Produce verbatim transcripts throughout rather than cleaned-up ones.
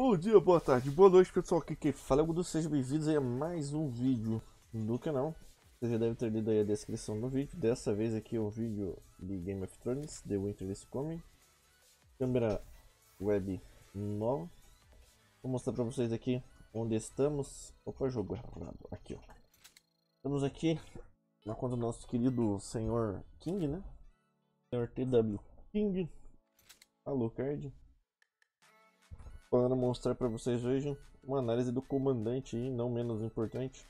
Bom dia, boa tarde, boa noite pessoal, aqui quem fala é o Gudu, sejam bem-vindos a mais um vídeo do canal. Vocês já devem ter lido aí a descrição do vídeo, dessa vez aqui é um vídeo de Game of Thrones, The Winter is Coming. Câmera web nova. Vou mostrar pra vocês aqui onde estamos. Opa, jogo errado, aqui ó. Estamos aqui na conta do nosso querido senhor King, né? Senhor T W King. Alô, card. Para mostrar para vocês hoje uma análise do comandante e não menos importante,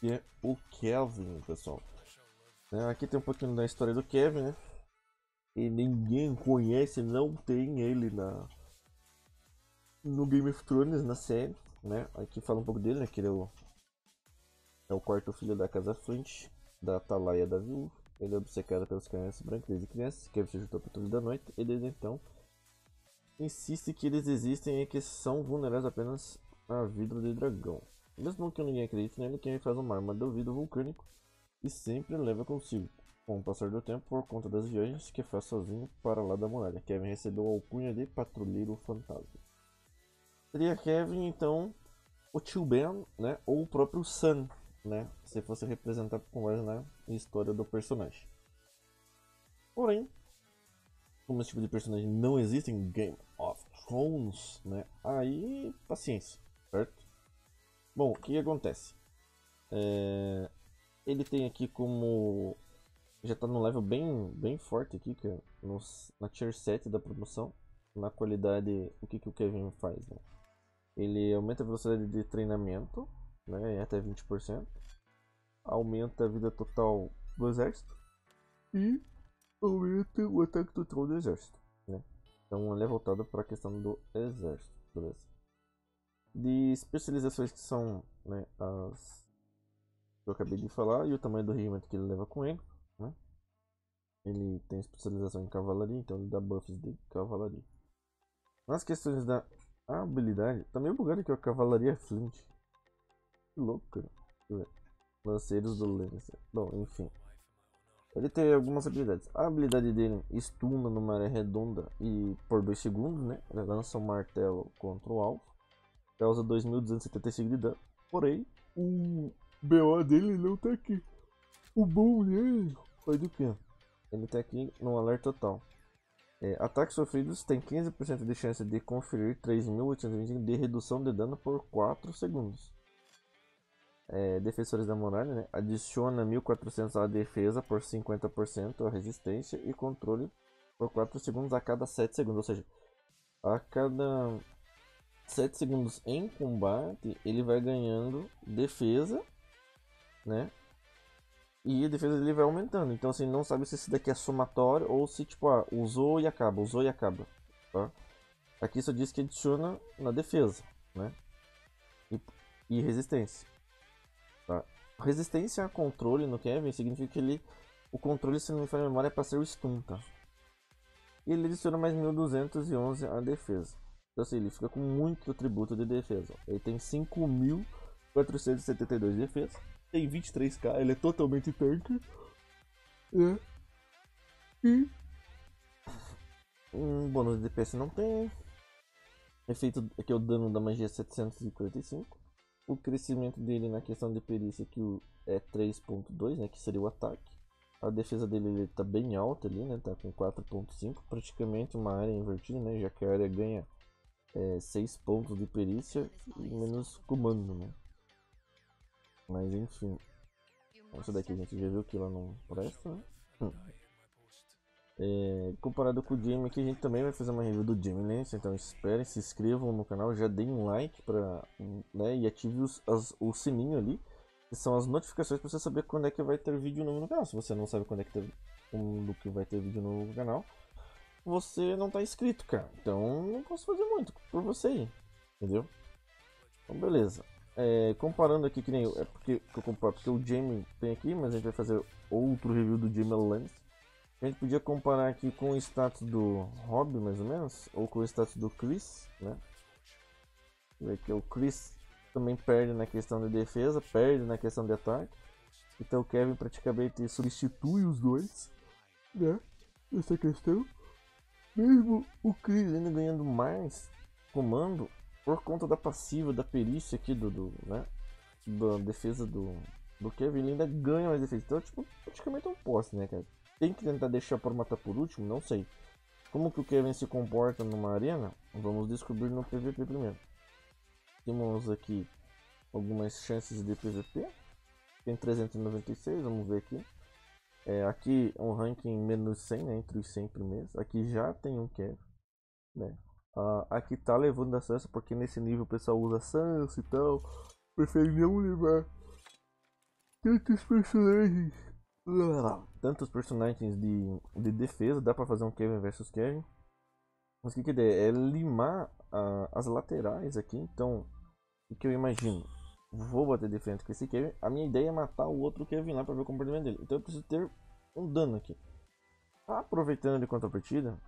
que é o Kevin, pessoal. É, aqui tem um pouquinho da história do Kevin, né? E ninguém conhece, não tem ele na no Game of Thrones, na série, né? Aqui fala um pouco dele, né? Que ele é o, é o quarto filho da Casa Flint, da Atalaia da Viúva. Ele é obcecado pelas crianças brancas desde criança. Kevin se juntou ao Patrulho da Noite e desde então insiste que eles existem e que são vulneráveis apenas à vidro de dragão. Mesmo que ninguém acredite nele, Kevin faz uma arma de ouvido vulcânico e sempre leva consigo. Com o passar do tempo, por conta das viagens que faz sozinho para lá da muralha, Kevin recebeu a alcunha de Patrulheiro Fantasma. Seria Kevin, então, o tio Ben, né, ou o próprio Sans, né, se fosse representar com mais na história do personagem. Porém, como esse tipo de personagem não existe em Game of Thrones, né? Aí, paciência, certo? Bom, o que acontece? É... Ele tem aqui como... Já tá num level bem, bem forte aqui, que é no... na tier sete da promoção. Na qualidade, o que, que o Kevin faz? Né? Ele aumenta a velocidade de treinamento, né? Em até vinte por cento. Aumenta a vida total do exército. E... aumenta o ataque do troll do exército, né? Então ele é voltado para a questão do exército, beleza? De especializações que são, né, as que eu acabei de falar e o tamanho do regimento que ele leva com ele, né? Ele tem especialização em cavalaria, então ele dá buffs de cavalaria. Nas questões da habilidade, tá meio bugado aqui a cavalaria Flint. Que louco, cara. Lanceiros do Lannister. Bom, enfim. Ele tem algumas habilidades. A habilidade dele estuna numa área redonda e por dois segundos, né? Ele lança um martelo contra o alvo. Causa dois mil duzentos e setenta e cinco de dano. Porém, o B O dele não tá aqui. O bom dele foi do que? Ele tá aqui no alerta total. É, ataques sofridos tem quinze por cento de chance de conferir três mil oitocentos e vinte e cinco de redução de dano por quatro segundos. É, defensores da muralha, né? Adiciona mil e quatrocentos à defesa por cinquenta por cento a resistência e controle por quatro segundos a cada sete segundos, ou seja, a cada sete segundos em combate ele vai ganhando defesa, né? E a defesa dele vai aumentando, então assim, não sabe se isso daqui é somatório ou se tipo, ah, usou e acaba, usou e acaba, tá? Aqui só diz que adiciona na defesa, né? E, e resistência. Tá. Resistência a controle no Kevin significa que ele, o controle, se não me falha a memória, é para ser o stun, tá? E ele adiciona mais mil duzentos e onze a defesa. Então assim, ele fica com muito atributo de defesa. Ele tem cinco mil quatrocentos e setenta e dois de defesa. Tem vinte e três K, ele é totalmente tanque. É. E... um bônus de D P S não tem. Efeito aqui é o dano da magia setecentos e quarenta e cinco. O crescimento dele na questão de perícia que é três ponto dois, né, que seria o ataque. A defesa dele ele tá bem alta ali, né, tá com quatro ponto cinco, praticamente uma área invertida, né, já que a área ganha é, seis pontos de perícia e menos comando, né. Mas enfim, essa daqui a gente já viu que ela não presta, né? hum. É, comparado com o Jaime aqui, a gente também vai fazer uma review do Jaime Lance, então esperem, se inscrevam no canal, já deem um like pra, né, e ative os, as, o sininho ali, que são as notificações para você saber quando é que vai ter vídeo novo no canal. Se você não sabe quando é que, ter, quando que vai ter vídeo novo no canal, você não tá inscrito, cara, então não posso fazer muito por você aí, entendeu? Então beleza, é, comparando aqui que nem eu, é porque, que eu comparo, porque o Jaime tem aqui, mas a gente vai fazer outro review do Jaime Lance. A gente podia comparar aqui com o status do Robb, mais ou menos, ou com o status do Chris, né? Porque o Chris também perde na questão de defesa, perde na questão de ataque. Então o Kevin praticamente substitui os dois, né? Essa questão. Mesmo o Chris ainda ganhando mais, comando por conta da passiva, da perícia aqui do, do né, da defesa do, do Kevin, ele ainda ganha mais defesa. Então, tipo, praticamente é um posse, né, cara? Tem que tentar deixar para matar por último, não sei. Como que o Kevin se comporta numa arena, vamos descobrir no P V P primeiro. Temos aqui algumas chances de P V P. Tem trezentos e noventa e seis, vamos ver aqui. É, aqui um ranking menos cem, né, entre os cem primeiros. Aqui já tem um Kevin, né? Uh, aqui tá levando a Sansa, porque nesse nível o pessoal usa Sansa e tal. Prefere não levar tantos personagens. Uh, tantos personagens de, de defesa. Dá pra fazer um Kevin versus Kevin. Mas o que que é? É limar uh, as laterais aqui. Então, o que eu imagino? Vou bater de frente com esse Kevin. A minha ideia é matar o outro Kevin lá pra ver o comportamento dele. Então eu preciso ter um dano aqui. Aproveitando de contrapartida,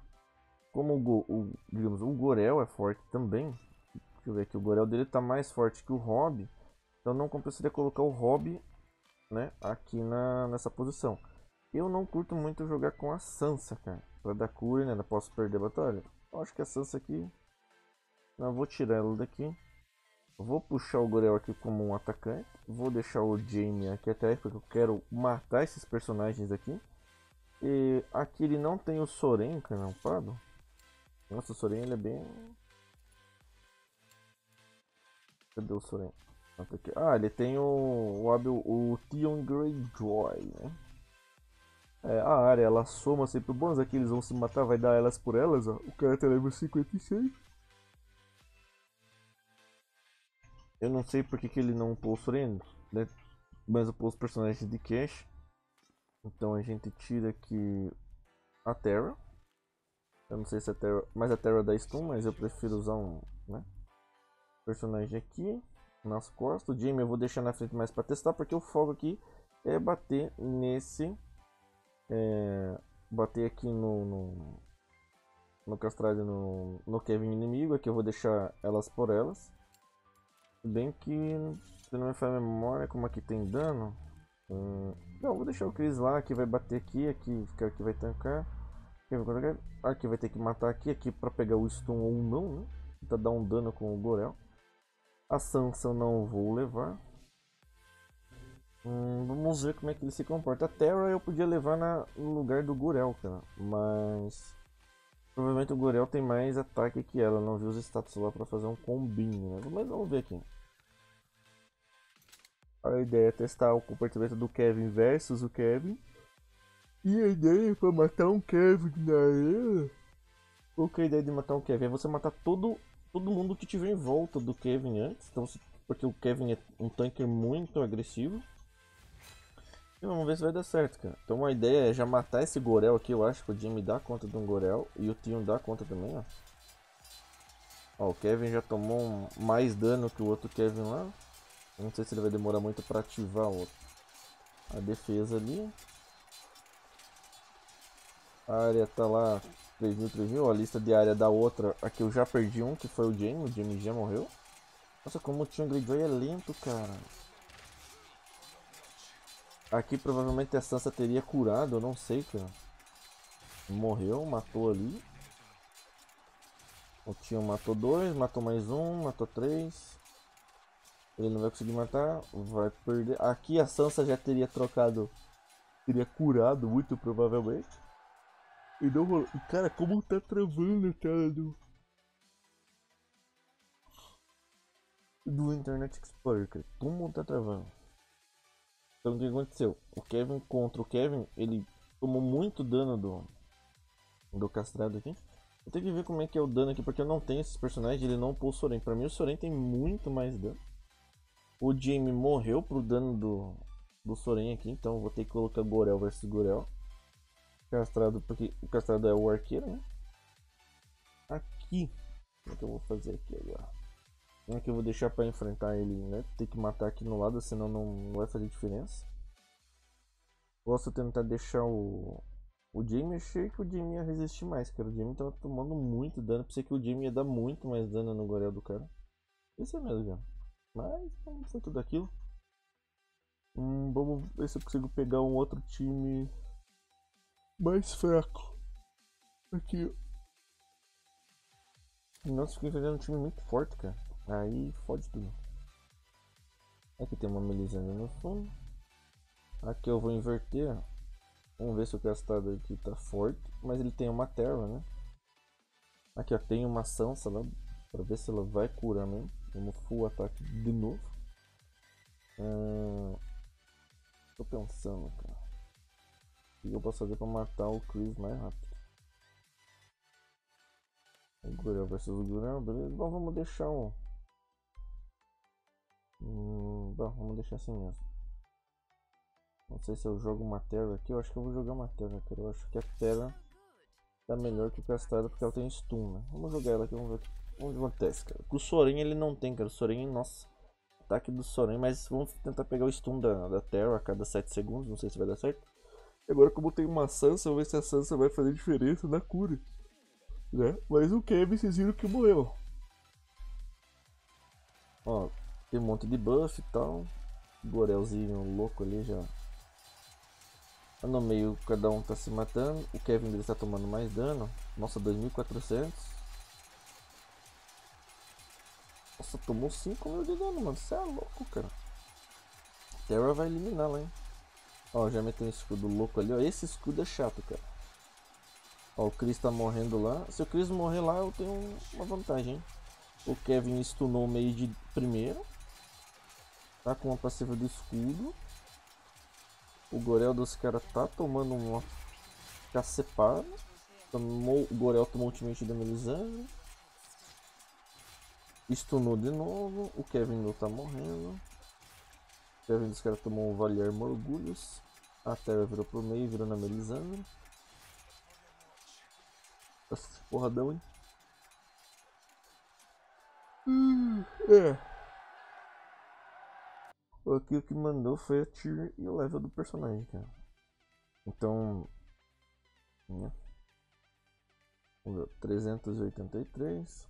como o, Go, o, digamos, o Gorel é forte também, deixa eu ver aqui, o Gorel dele tá mais forte que o Robb, então não compensaria colocar o Robb, né, aqui na, nessa posição. Eu não curto muito jogar com a Sansa, cara, pra dar cura, né, não posso perder a batalha. Eu acho que a Sansa aqui, não, vou tirar ela daqui, vou puxar o Gorel aqui como um atacante, vou deixar o Jaime aqui atrás, porque eu quero matar esses personagens aqui. E aqui ele não tem o Soren canampado. Nossa, o Soren ele é bem... Cadê o Soren? Ah, ele tem o, o, Abel, o Theon Greyjoy, né? É, a área, ela soma sempre o bônus. Aqui eles vão se matar, vai dar elas por elas, ó. O cara tá level cinquenta e seis. Eu não sei porque que ele não pôs o Soren, né? Mas eu pôs os personagens de cash. Então a gente tira aqui a Terra. Eu não sei se a Terra... Mas a Terra dá stun, mas eu prefiro usar um, né, personagem aqui nas costas. O Jaime eu vou deixar na frente mais para testar, porque o foco aqui é bater nesse... É, bater aqui no... No, no castrado, no, no Kevin inimigo. Aqui eu vou deixar elas por elas. Se bem que... Se não me falha a memória, como aqui tem dano... Hum, não, vou deixar o Chris lá, que vai bater aqui, aqui, aqui vai tancar. Aqui vai ter que matar aqui, aqui pra pegar o stun ou não, né? Tentar dar um dano com o Gorel. A Sansa eu não vou levar. Hum, vamos ver como é que ele se comporta. A Terra eu podia levar na, no lugar do Gorel, cara. Mas... Provavelmente o Gorel tem mais ataque que ela. Não vi os status lá pra fazer um combinho, né? Mas vamos ver aqui. A ideia é testar o comportamento do Kevin versus o Kevin. E a ideia pra matar um Kevin na arena? Qual que é a ideia de matar um Kevin? É você matar todo, todo mundo que tiver em volta do Kevin antes. Então, porque o Kevin é um tanker muito agressivo. E vamos ver se vai dar certo, cara. Então a ideia é já matar esse Gorel aqui, eu acho que o Jaime dá conta de um Gorel. E o Theon dá conta também, ó. Ó, o Kevin já tomou mais dano que o outro Kevin lá. Não sei se ele vai demorar muito pra ativar o, a defesa ali. A área tá lá, três mil, três mil, a lista de área da outra, aqui eu já perdi um, que foi o Jaime, o Jaime já morreu. Nossa, como o Theon Greyjoy é lento, cara. Aqui provavelmente a Sansa teria curado, eu não sei, cara. Morreu, matou ali. O Theon matou dois, matou mais um, matou três. Ele não vai conseguir matar, vai perder. Aqui a Sansa já teria trocado, teria curado muito provavelmente. E não rolou. Cara, como tá travando a tela do... do Internet Explorer, cara. Como tá travando? Então o que aconteceu? O Kevin contra o Kevin, ele tomou muito dano do... do castrado aqui. Eu tenho que ver como é que é o dano aqui, porque eu não tenho esses personagens, ele não pôs o Soren. Pra mim o Soren tem muito mais dano. O Jaime morreu pro dano do... do Soren aqui, então eu vou ter que colocar Gorel versus Gorel. Castrado, porque o castrado é o arqueiro, né? Aqui, o que eu vou fazer aqui agora? Como é que eu vou deixar para enfrentar ele, né? Tem que matar aqui no lado, senão não vai fazer diferença. Posso tentar deixar o... o Jaime, achei que o Jaime ia resistir mais, cara. O Jaime tava tomando muito dano, pensei que o Jaime ia dar muito mais dano no Gorel do cara. Isso é mesmo, cara. Mas não foi tudo aquilo. Hum, vamos ver se eu consigo pegar um outro time... mais fraco. Aqui. E nossa, fiquei fazendo um time muito forte, cara. Aí fode tudo. Aqui tem uma Melisandre no fundo. Aqui eu vou inverter. Vamos ver se o castado aqui tá forte. Mas ele tem uma Terra, né? Aqui ó, tem uma Sansa lá. Pra ver se ela vai curar mesmo. Vamos full ataque de novo. Hum... Tô pensando, cara. O que eu posso fazer pra matar o Chris mais rápido? O Gorel versus o Gorel, beleza. Bom, vamos deixar um... Hum, bom, vamos deixar assim mesmo. Não sei se eu jogo uma Terra aqui. Eu acho que eu vou jogar uma Terra, cara. Eu acho que a Terra tá melhor que o Castado porque ela tem stun, né? Vamos jogar ela aqui, vamos ver aqui. Onde acontece, cara? O Soren ele não tem, cara. O Soren, nossa, ataque do Soren, mas vamos tentar pegar o stun da, da Terra a cada sete segundos. Não sei se vai dar certo. Agora, como tem uma Sansa, vamos ver se a Sansa vai fazer diferença na cura, né? Mas o Kevin, vocês viram que morreu. Ó, tem um monte de buff e tal. Gorelzinho louco ali já. No meio, cada um tá se matando. O Kevin dele tá tomando mais dano. Nossa, dois mil e quatrocentos. Nossa, tomou cinco mil de dano, mano. Você é louco, cara. Terra vai eliminar lá, hein. Ó, já meteu um escudo louco ali, ó. Esse escudo é chato, cara. Ó, o Chris tá morrendo lá. Se o Chris morrer lá, eu tenho uma vantagem, hein. O Kevin stunou o meio de primeiro. Tá com uma passiva do escudo. O Gorel dos caras tá tomando uma cacepada. Tomou... O Gorel tomou o ultimate da Melisandre. Stunou de novo, o Kevin não tá morrendo. O Kevin dos caras tomou o Valar Morghulis. A Terra virou pro meio, virou na Melisandre. Nossa, porradão, hein? Hum, é. Aqui o que mandou foi a tier e o level do personagem, cara. Então... Né? trezentos e oitenta e três.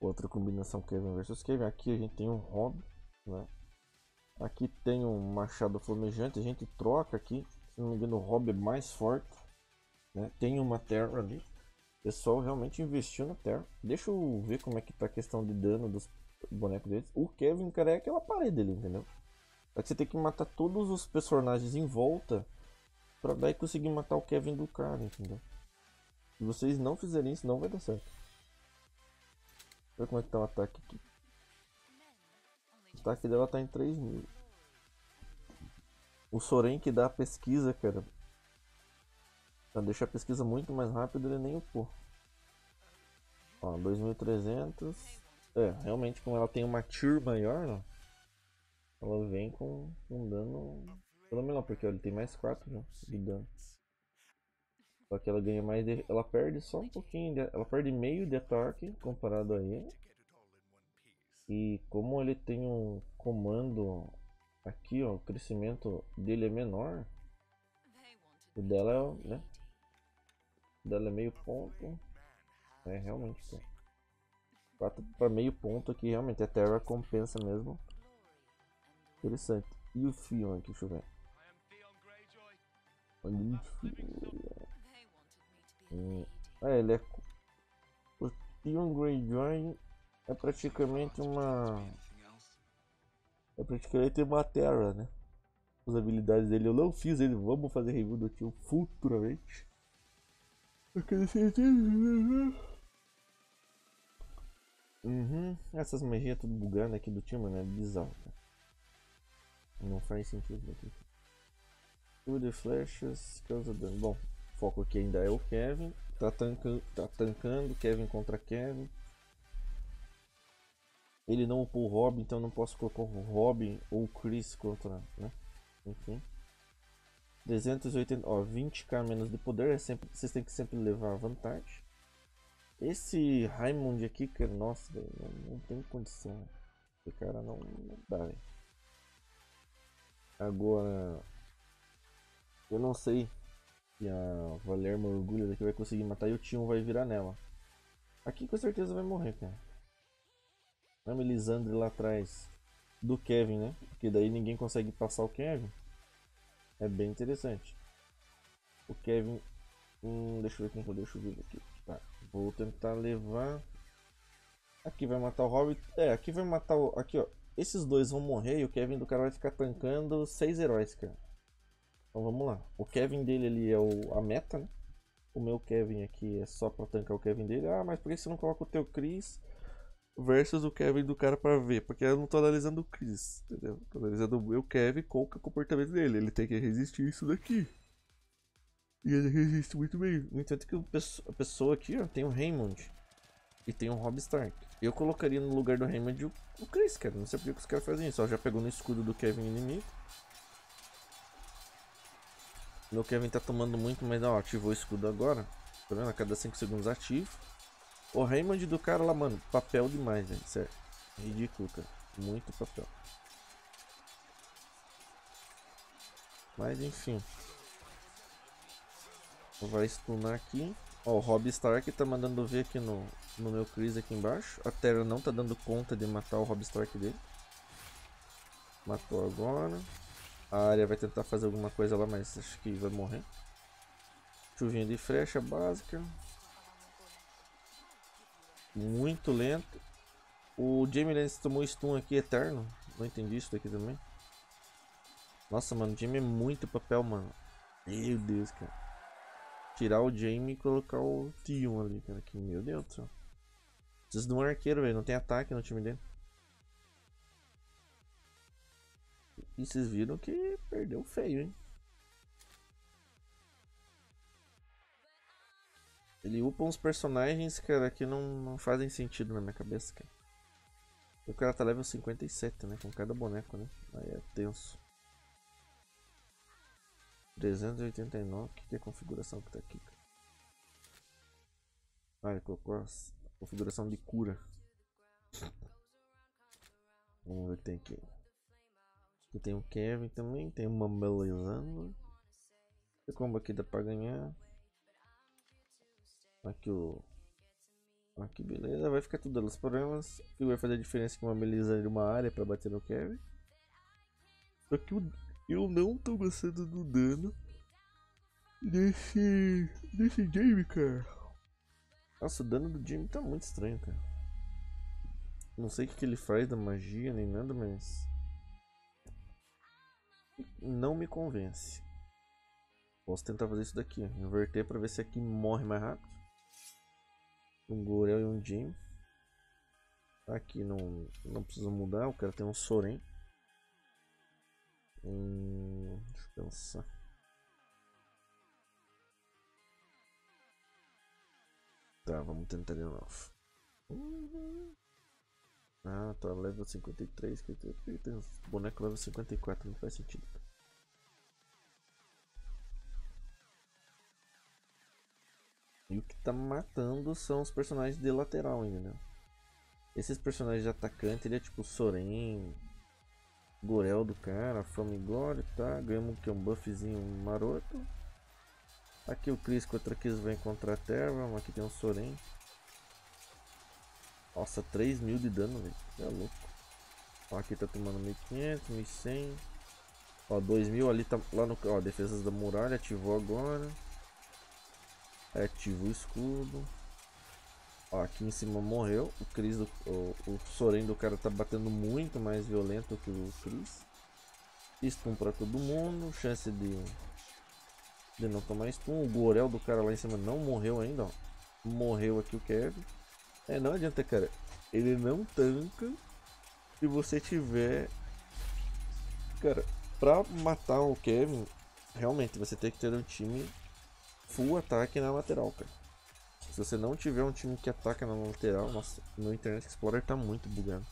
Outra combinação Kevin versus Kevin. Aqui a gente tem um Robb, né? Aqui tem um machado flamejante. A gente troca aqui. Se não me engano, o Robb é mais forte, né? Tem uma Terra ali. O pessoal realmente investiu na Terra. Deixa eu ver como é que tá a questão de dano dos bonecos deles. O Kevin, cara, é aquela parede ali, entendeu? Só que você tem que matar todos os personagens em volta pra daí conseguir matar o Kevin do cara, entendeu? Se vocês não fizerem isso, não vai dar certo. Olha como é que tá o ataque aqui. O ataque dela tá em três mil. O Soren que dá a pesquisa, cara, pra deixar a pesquisa muito mais rápida, ele nem upou. Ó, dois mil e trezentos. É, realmente como ela tem uma tier maior, né, ela vem com um dano pelo melhor, porque ó, ele tem mais quatro, né, de dano. Só que ela ganha mais de... Ela perde só um pouquinho de... Ela perde meio de ataque comparado a ele. E como ele tem um comando aqui, ó, o crescimento dele é menor. O dela é, né? O dela é meio ponto. É, realmente, cara. quatro para meio ponto aqui, realmente. A Terra compensa mesmo. Interessante. E o Theon aqui, deixa eu ver. Olha o Theon. Hum. Ah, ele é... O Theon Greyjoy é praticamente uma... É praticamente uma Terra, né? As habilidades dele eu não fiz ele, vamos fazer review do Theon futuramente. Uhum. Essas magias tudo bugando aqui do Theon, né? Bizarro, cara. Não faz sentido aqui. Tudo de flechas, causa dano. Bom. O foco aqui ainda é o Kevin, tá, tanca, tá tancando, Kevin contra Kevin. Ele não upou o Robin, então não posso colocar o Robin ou o Chris contra, né? Enfim. trezentos e oitenta, ó, vinte mil menos de poder, é sempre, vocês têm que sempre levar vantagem. Esse Raymond aqui, que nossa, velho, não, não tem condição. Esse cara não, não dá, velho. Agora, eu não sei. E a Valar Morghulis daqui vai conseguir matar e o Theon vai virar nela. Aqui com certeza vai morrer, cara. A Melisandre lá atrás do Kevin, né? Porque daí ninguém consegue passar o Kevin. É bem interessante. O Kevin... Hum, deixa eu ver como eu deixo o vídeo aqui. Vou tentar levar. Aqui vai matar o Hobbit. É, aqui vai matar o... Aqui, ó. Esses dois vão morrer e o Kevin do cara vai ficar tancando seis heróis, cara. Então vamos lá. O Kevin dele ali é o... a meta, né? O meu Kevin aqui é só pra tancar o Kevin dele. Ah, mas por que você não coloca o teu Chris versus o Kevin do cara pra ver? Porque eu não tô analisando o Chris, entendeu? Tô analisando o meu Kevin com o comportamento dele. Ele tem que resistir isso daqui. E ele resiste muito bem. No entanto que a pessoa aqui, ó, tem o Raymond e tem o Robb Stark. Eu colocaria no lugar do Raymond o, o Chris, cara. Não sei por que os caras fazem isso. Ó, já pegou no escudo do Kevin inimigo. Meu Kevin tá tomando muito, mas ó, ativou o escudo agora. Tá vendo? A cada cinco segundos ativo. O Raymond do cara lá, mano, papel demais, velho. Sério. Ridículo, cara. Muito papel. Mas enfim. Vai stunar aqui. Ó, o Robb Stark tá mandando ver aqui no, no meu Chris aqui embaixo. A Terra não tá dando conta de matar o Robb Stark dele. Matou agora. A Arya vai tentar fazer alguma coisa lá, mas acho que vai morrer. Chuvinha de frecha básica. Muito lento. O Jaime Lance tomou stun aqui eterno. Não entendi isso daqui também. Nossa, mano, o Jaime é muito papel, mano. Meu Deus, cara. Tirar o Jaime e colocar o Theon ali, cara. Que meu Deus do céu. Precisa de um arqueiro, velho. Não tem ataque no time dele. E vocês viram que perdeu feio, hein? Ele upa uns personagens, cara, que não, não fazem sentido na minha cabeça, cara. O cara tá level cinquenta e sete, né? Com cada boneco, né? Aí é tenso. trezentos e oitenta e nove. O que, que é a configuração que tá aqui, cara? Ah, ele colocou a configuração de cura. Vamos ver o que tem aqui. Aqui tem o Kevin também, tem uma Melisandre. O combo aqui dá pra ganhar. Aqui o... Aqui beleza, vai ficar tudo nos problemas. O que vai fazer a diferença que uma Melisandre e uma área pra bater no Kevin. Só que eu, eu não tô gostando do dano desse... desse Jaime, cara. Nossa, o dano do Jaime tá muito estranho, cara. Não sei o que, que ele faz da magia nem nada, mas... não me convence. Posso tentar fazer isso daqui, ó. Inverter pra ver se aqui morre mais rápido. Um Gorel e um Jim. Aqui não, não precisa mudar. O cara tem um Soren. Hum, deixa eu pensar. Tá, vamos tentar de novo. Uhum. Ah, tá level cinquenta e três, que tem um boneco level cinquenta e quatro, não faz sentido. E o que tá matando são os personagens de lateral ainda, né? Esses personagens de atacante, ele é tipo Soren, Gorel do cara, Famigore, tá? Ganhamos um buffzinho maroto. Aqui o Chris contra Chris vai encontrar a Terra, aqui tem um Soren. Nossa, três mil de dano, velho. É louco. Ó, aqui tá tomando mil e quinhentos, mil e cem. Ó, dois mil ali tá lá no... Ó, defesas da muralha. Ativou agora. Aí ativou o escudo. Ó, aqui em cima morreu. O Chris, do, o, o Soren do cara tá batendo muito mais violento que o Chris. Stun pra todo mundo. Chance de... de não tomar stun. O Gorel do cara lá em cima não morreu ainda, ó. Morreu aqui o Kevin. É, não adianta, cara. Ele não tanca se você tiver... Cara, pra matar o Kevin, realmente, você tem que ter um time full ataque na lateral, cara. Se você não tiver um time que ataca na lateral... Nossa, meu Internet Explorer tá muito bugado.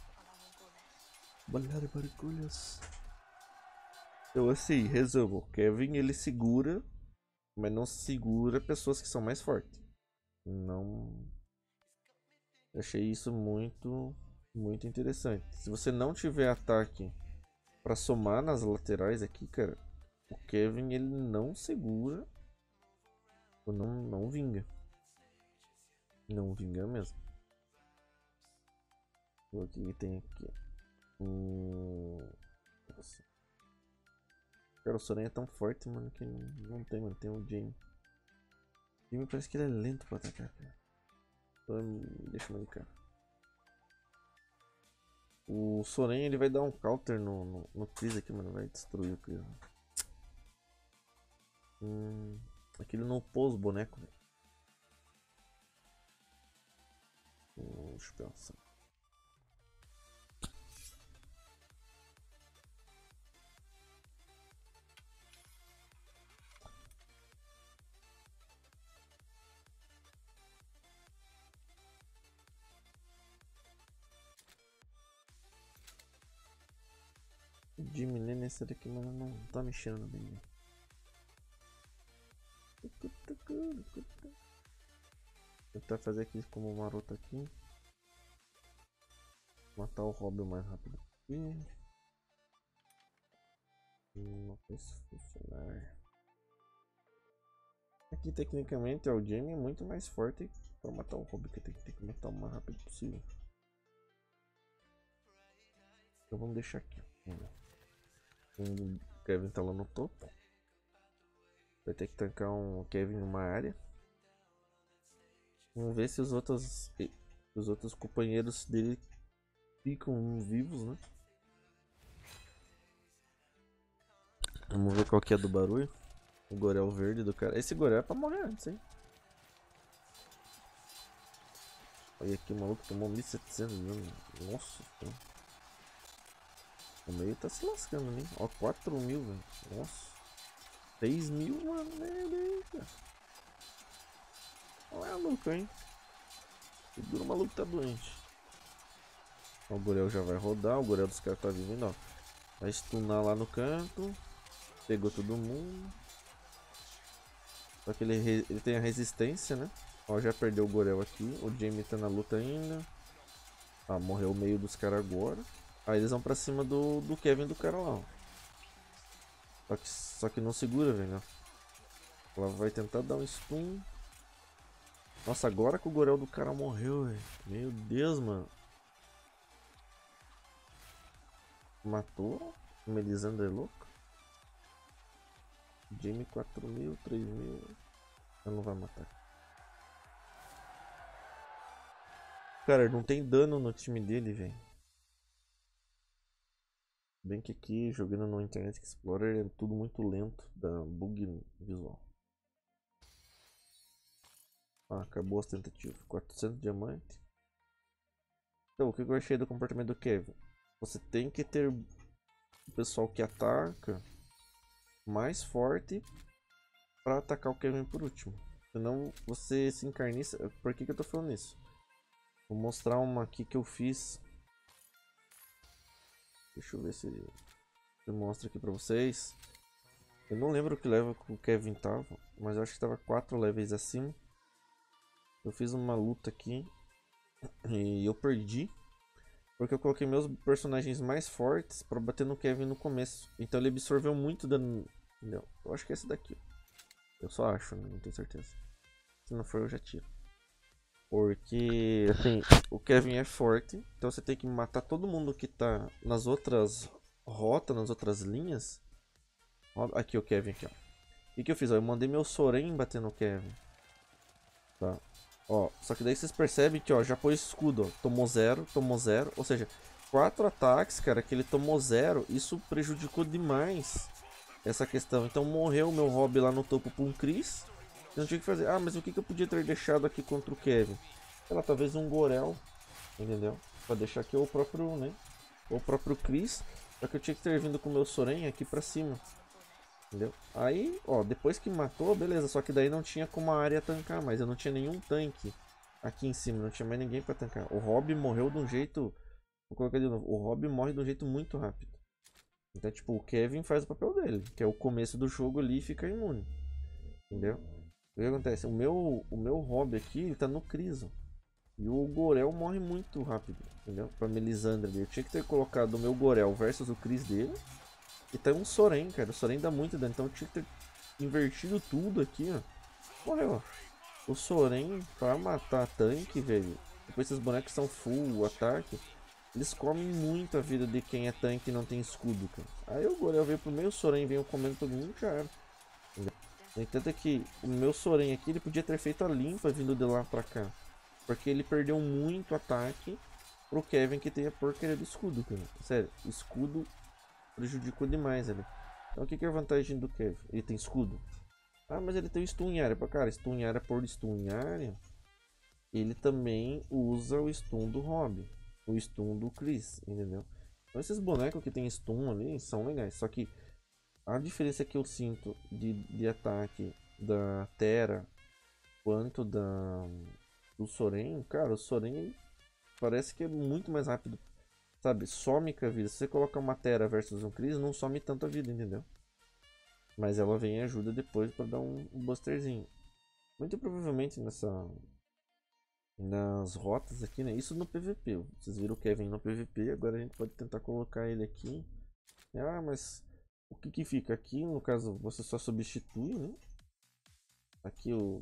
Valar Morghulis. Então, assim, resumo. Kevin, ele segura, mas não segura pessoas que são mais fortes. Não... Achei isso muito, muito interessante. Se você não tiver ataque para somar nas laterais aqui, cara, o Kevin ele não segura, ou não, não vinga, não vinga mesmo. O que tem aqui? O cara, o Soren é tão forte, mano, que não tem, mano, tem o Jaime. O Jaime parece que ele é lento para atacar, cara. Deixa eu marcar. O Soren, ele vai dar um counter no, no, no Chris aqui, mano. Vai destruir o Chris. Hum, aqui ele não pôs o boneco, velho. Hum, deixa eu pensar. Diminuir nesse daqui, mas não tá mexendo no menino. Tentar fazer aqui como maroto aqui. Matar o Robin mais rápido aqui. Não precisa funcionar. Aqui tecnicamente o Jaime é muito mais forte para matar o Robin, que tem que ter que matar o mais rápido possível. Então vamos deixar aqui. O Kevin tá lá no topo. Vai ter que tancar um Kevin numa área. Vamos ver se os outros os outros companheiros dele ficam vivos, né? Vamos ver qual que é do barulho. O Gorel verde do cara. Esse Gorel é pra morrer antes, hein? Olha aqui, o maluco tomou mil e setecentos dano. Nossa, cara. O meio tá se lascando, né? Ó, quatro mil, velho. Nossa. seis mil, mano. Olha o maluco, hein? Que duro, o maluco tá doente. Ó, o Gorel já vai rodar. O Gorel dos caras tá vivendo, ó. Vai stunar lá no canto. Pegou todo mundo. Só que ele, re... ele tem a resistência, né? Ó, já perdeu o Gorel aqui. O Jaime tá na luta ainda. Ah, morreu o meio dos caras agora. Aí eles vão pra cima do, do Kevin do cara lá, ó. Só que, só que não segura, velho. Ela vai tentar dar um stun. Nossa, agora que o Gorel do cara morreu, velho. Meu Deus, mano. Matou. O Melisandre é louco. Jaime quatro mil, três mil. Ela não vai matar. Cara, não tem dano no time dele, velho. Bem que aqui, jogando no Internet Explorer, é tudo muito lento, dá bug visual. Ah, acabou as tentativas. quatrocentos diamantes. Então, o que eu achei do comportamento do Kevin? Você tem que ter o pessoal que ataca mais forte para atacar o Kevin por último. Senão você se encarniça. Por que que eu tô falando isso? Vou mostrar uma aqui que eu fiz. Deixa eu ver se ele mostra aqui pra vocês. Eu não lembro que level que o Kevin tava, mas eu acho que tava quatro levels acima. Eu fiz uma luta aqui e eu perdi, porque eu coloquei meus personagens mais fortes pra bater no Kevin no começo. Então ele absorveu muito dano. Não, eu acho que é esse daqui. Eu só acho, não tenho certeza. Se não for eu já tiro. Porque, assim, o Kevin é forte, então você tem que matar todo mundo que tá nas outras rotas, nas outras linhas. Aqui o Kevin, aqui, ó. O que eu fiz? Ó, eu mandei meu Soren bater no Kevin. Tá. Ó, só que daí vocês percebem que, ó, já pôs escudo, ó. Tomou zero, tomou zero. Ou seja, quatro ataques, cara, que ele tomou zero. Isso prejudicou demais essa questão. Então morreu o meu Robin lá no topo pra um Chris. Eu não tinha que fazer. Ah, mas o que, que eu podia ter deixado aqui contra o Kevin? Sei lá, talvez um Gorel, entendeu? Pra deixar aqui o próprio, né? O próprio Chris. Só que eu tinha que ter vindo com o meu Soren aqui pra cima, entendeu? Aí, ó, depois que matou, beleza. Só que daí não tinha como a área tancar, mas eu não tinha nenhum tanque aqui em cima. Não tinha mais ninguém pra tancar. O Robb morreu de um jeito... Vou colocar de novo. O Robb morre de um jeito muito rápido. Então, tipo, o Kevin faz o papel dele, que é o começo do jogo ali e fica imune, entendeu? O que acontece? O meu, o meu Robin aqui, ele tá no Criso. E o Gorel morre muito rápido, entendeu? Pra Melisandre, eu tinha que ter colocado o meu Gorel versus o Cris dele. E tá um Soren, cara. O Soren dá muito dano. Então eu tinha que ter invertido tudo aqui, ó. Morreu, ó. O Soren, pra matar tanque, velho. Depois esses bonecos são full ataque. Eles comem muito a vida de quem é tanque e não tem escudo, cara. Aí o Gorel veio pro meio, o Soren veio comendo todo mundo, cara. Entendeu? No entanto é que o meu Soren aqui, ele podia ter feito a limpa vindo de lá pra cá. Porque ele perdeu muito ataque pro Kevin, que tem a porcaria do escudo, cara. Sério, escudo prejudicou demais ele. Então o que, que é a vantagem do Kevin? Ele tem escudo. Ah, mas ele tem o stun em área. Cara, stun em área por stun em área, ele também usa o stun do Robb, o stun do Chris, entendeu? Então esses bonecos que tem stun ali são legais. Só que a diferença que eu sinto de, de ataque da Terra quanto da... do Soren, cara, o Soren parece que é muito mais rápido, sabe? Some com a vida. Se você colocar uma Terra versus um Chris, não some tanto a vida, entendeu? Mas ela vem e ajuda depois para dar um busterzinho. Muito provavelmente nessa... nas rotas aqui, né? Isso no P V P. Vocês viram o Kevin no P V P, agora a gente pode tentar colocar ele aqui. Ah, mas o que que fica? Aqui, no caso, você só substitui, né? Aqui o...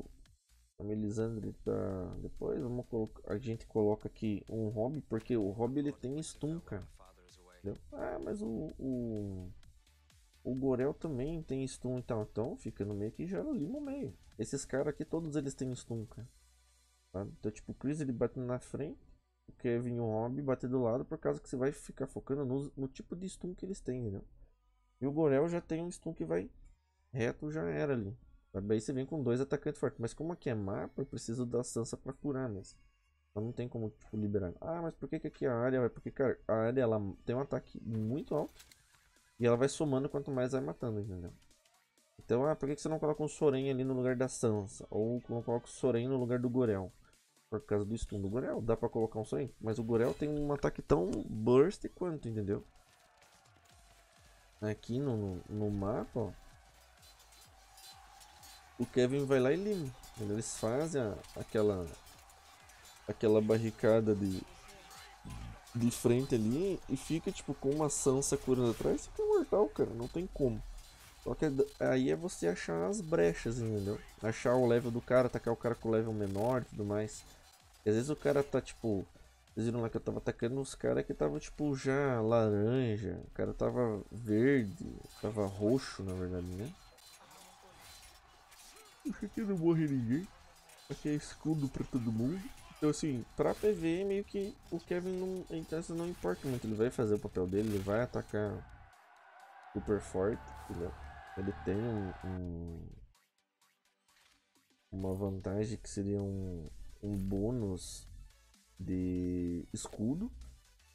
a Melisandre tá... Depois vamos colocar... a gente coloca aqui um Robb, porque o Robb ele tem stun, cara. Entendeu? Ah, mas o, o... o Gorel também tem stun e tal, então fica no meio que já ali no meio. Esses caras aqui, todos eles têm stun, cara. Tá? Então tipo, o Chris ele bate na frente, o Kevin e o Robb bater do lado, por causa que você vai ficar focando no, no tipo de stun que eles têm, entendeu? E o Gorel já tem um stun que vai reto, já era ali. Aí você vem com dois atacantes fortes, mas como aqui é mapa, eu preciso da Sansa pra curar mesmo. Então não tem como, tipo, liberar. Ah, mas por que que aqui a área vai? Porque, cara, a área ela tem um ataque muito alto e ela vai somando quanto mais vai matando, entendeu? Então, ah, por que que você não coloca um Soren ali no lugar da Sansa? Ou não coloca o Soren no lugar do Gorel? Por causa do stun do Gorel, dá pra colocar um Soren. Mas o Gorel tem um ataque tão burst quanto, entendeu? Aqui no, no mapa, ó. O Kevin vai lá e limpa. Eles fazem a, aquela aquela barricada de de frente ali e fica tipo com uma Sansa curando atrás. Isso aqui é mortal, cara, não tem como. Só que aí é você achar as brechas, entendeu? Achar o level do cara, atacar o cara com o level menor e tudo mais. E às vezes o cara tá tipo... Vocês viram lá que eu tava atacando os caras que tava tipo já laranja, o cara tava verde, tava roxo na verdade, né? Aqui não morre ninguém. Aqui é escudo pra todo mundo. Então assim, pra P V meio que o Kevin não, então, isso não importa muito. Ele vai fazer o papel dele, ele vai atacar super forte, entendeu? Ele tem um, um, uma vantagem que seria um, um bônus de escudo.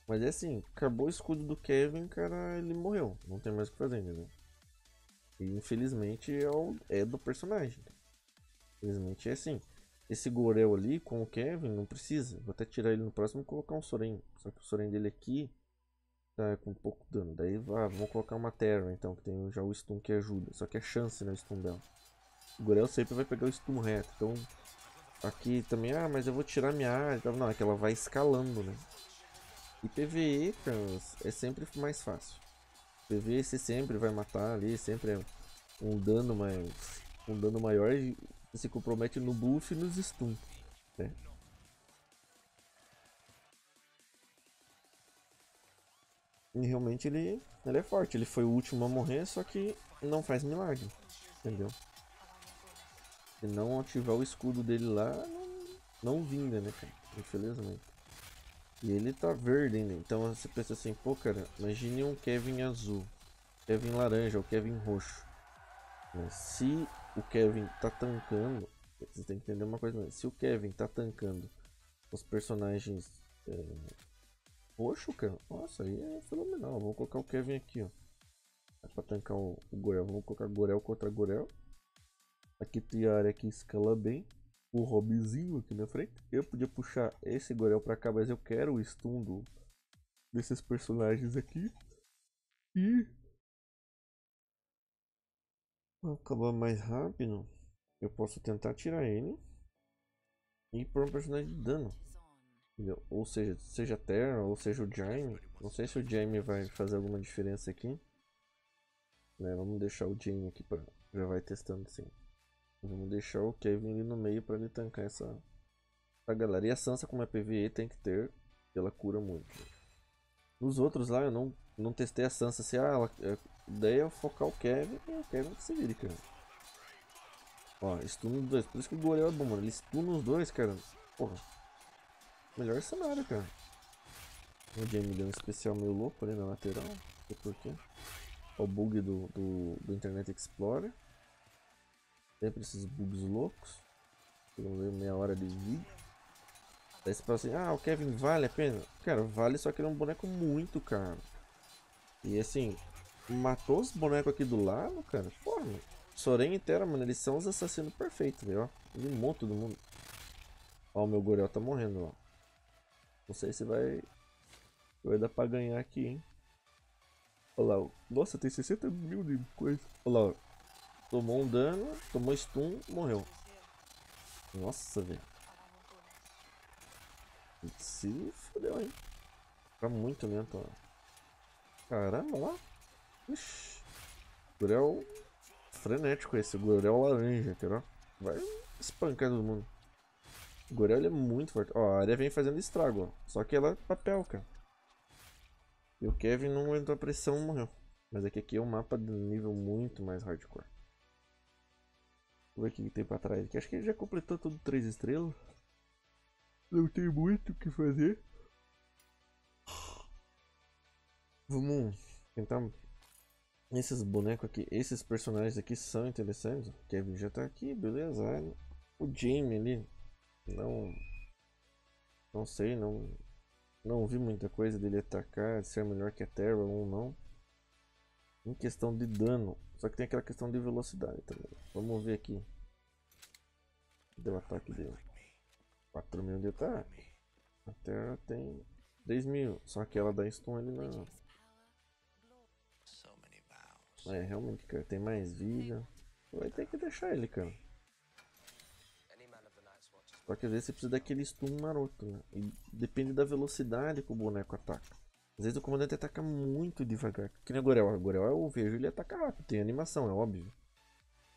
Mas é assim, acabou o escudo do Kevin, cara, ele morreu. Não tem mais o que fazer, entendeu? E infelizmente é, o, é do personagem. Infelizmente é assim. Esse Gorel ali com o Kevin não precisa. Vou até tirar ele no próximo e colocar um Soren. Só que o Soren dele aqui tá com um pouco de dano. Daí ah, vamos colocar uma Terra então, que tem já o stun que ajuda. Só que é chance, né, o stun dela. O Gorel sempre vai pegar o stun reto. Então aqui também, ah, mas eu vou tirar minha área. Não, é que ela vai escalando, né? E P V E, cara, é sempre mais fácil. P V E você sempre vai matar ali, sempre é um dano mais, um dano maior e se compromete no buff e nos stun, né? E realmente ele, ele é forte, ele foi o último a morrer, só que não faz milagre, entendeu? Se não ativar o escudo dele lá, não, não vinda, né, cara? Infelizmente. E ele tá verde ainda, então você pensa assim, pô cara, imagine um Kevin azul, Kevin laranja ou Kevin roxo. Mas se o Kevin tá tankando, você tem que entender uma coisa, né? Se o Kevin tá tankando os personagens é, roxo, cara, nossa, aí é fenomenal. Vamos colocar o Kevin aqui, ó, é pra tancar o, o Gorel, vamos colocar Gorel contra Gorel. Aqui tem a área que escala bem. O Robbzinho aqui na frente. Eu podia puxar esse Gorel pra cá, mas eu quero o stun do, desses personagens aqui. E pra acabar mais rápido, eu posso tentar tirar ele e pôr um personagem de dano, entendeu? Ou seja, seja Terra ou seja o Jaime. Não sei se o Jaime vai fazer alguma diferença aqui, né? Vamos deixar o Jaime aqui pra... já vai testando assim. Vamos deixar o Kevin ali no meio pra ele tancar essa, essa galera. E a Sansa, como é P V E, tem que ter, ela cura muito. Nos outros lá eu não, não testei a Sansa, assim, ah, ela, é, daí eu focar o Kevin e o Kevin que se vire, cara. Ó, stun os dois, por isso que o Gorel é bom, mano, ele stuna os dois, cara. Porra, Melhor cenário, cara. O Jaime deu um especial meio louco ali na lateral. Não sei porquê. O bug do, do, do Internet Explorer. Sempre esses bugs loucos. Pelo menos meia hora de vídeo. Daí você fala assim, ah, o Kevin vale a pena? Cara, vale, só que ele é um boneco muito caro. E assim, matou os bonecos aqui do lado, cara. Porra, Soren e Terra, mano, eles são os assassinos perfeitos, velho. Ele monta todo mundo. Ó, o meu Gorel tá morrendo, ó. Não sei se vai... vai dar pra ganhar aqui, hein. Olha lá, nossa, tem sessenta mil de coisa. Olha lá, ó. Tomou um dano, tomou stun, morreu. Nossa, velho. Se fodeu, hein. Tá muito lento, ó. Caramba, lá. Ixi. Gorel frenético esse. Gorel laranja, cara. Vai espancar todo mundo. O Gorel, ele é muito forte. Ó, a Arya vem fazendo estrago, ó. Só que ela é papel, cara. E o Kevin não aguentou a pressão e morreu. Mas é que aqui é um mapa de nível muito mais hardcore. Vou ver o que tem pra trás aqui. Acho que ele já completou tudo três estrelas. Não tem muito o que fazer. Vamos tentar... Esses bonecos aqui, esses personagens aqui são interessantes. O Kevin já tá aqui, beleza. O Jaime ali... Não... Não sei, não... Não vi muita coisa dele atacar, de ser melhor que a Terra ou não. Em questão de dano. Só que tem aquela questão de velocidade também. Vamos ver aqui. Deu ataque dele. quatro mil de ataque. A Terra tem dez mil. Só que ela dá stun ali na... É, realmente, cara. Tem mais vida. Vai ter que deixar ele, cara. Só que às vezes você precisa daquele stun maroto, né? E depende da velocidade que o boneco ataca. Às vezes o comandante ataca muito devagar. Que nem o Gorel. O Gorel eu vejo ele ataca rápido. Tem animação, é óbvio,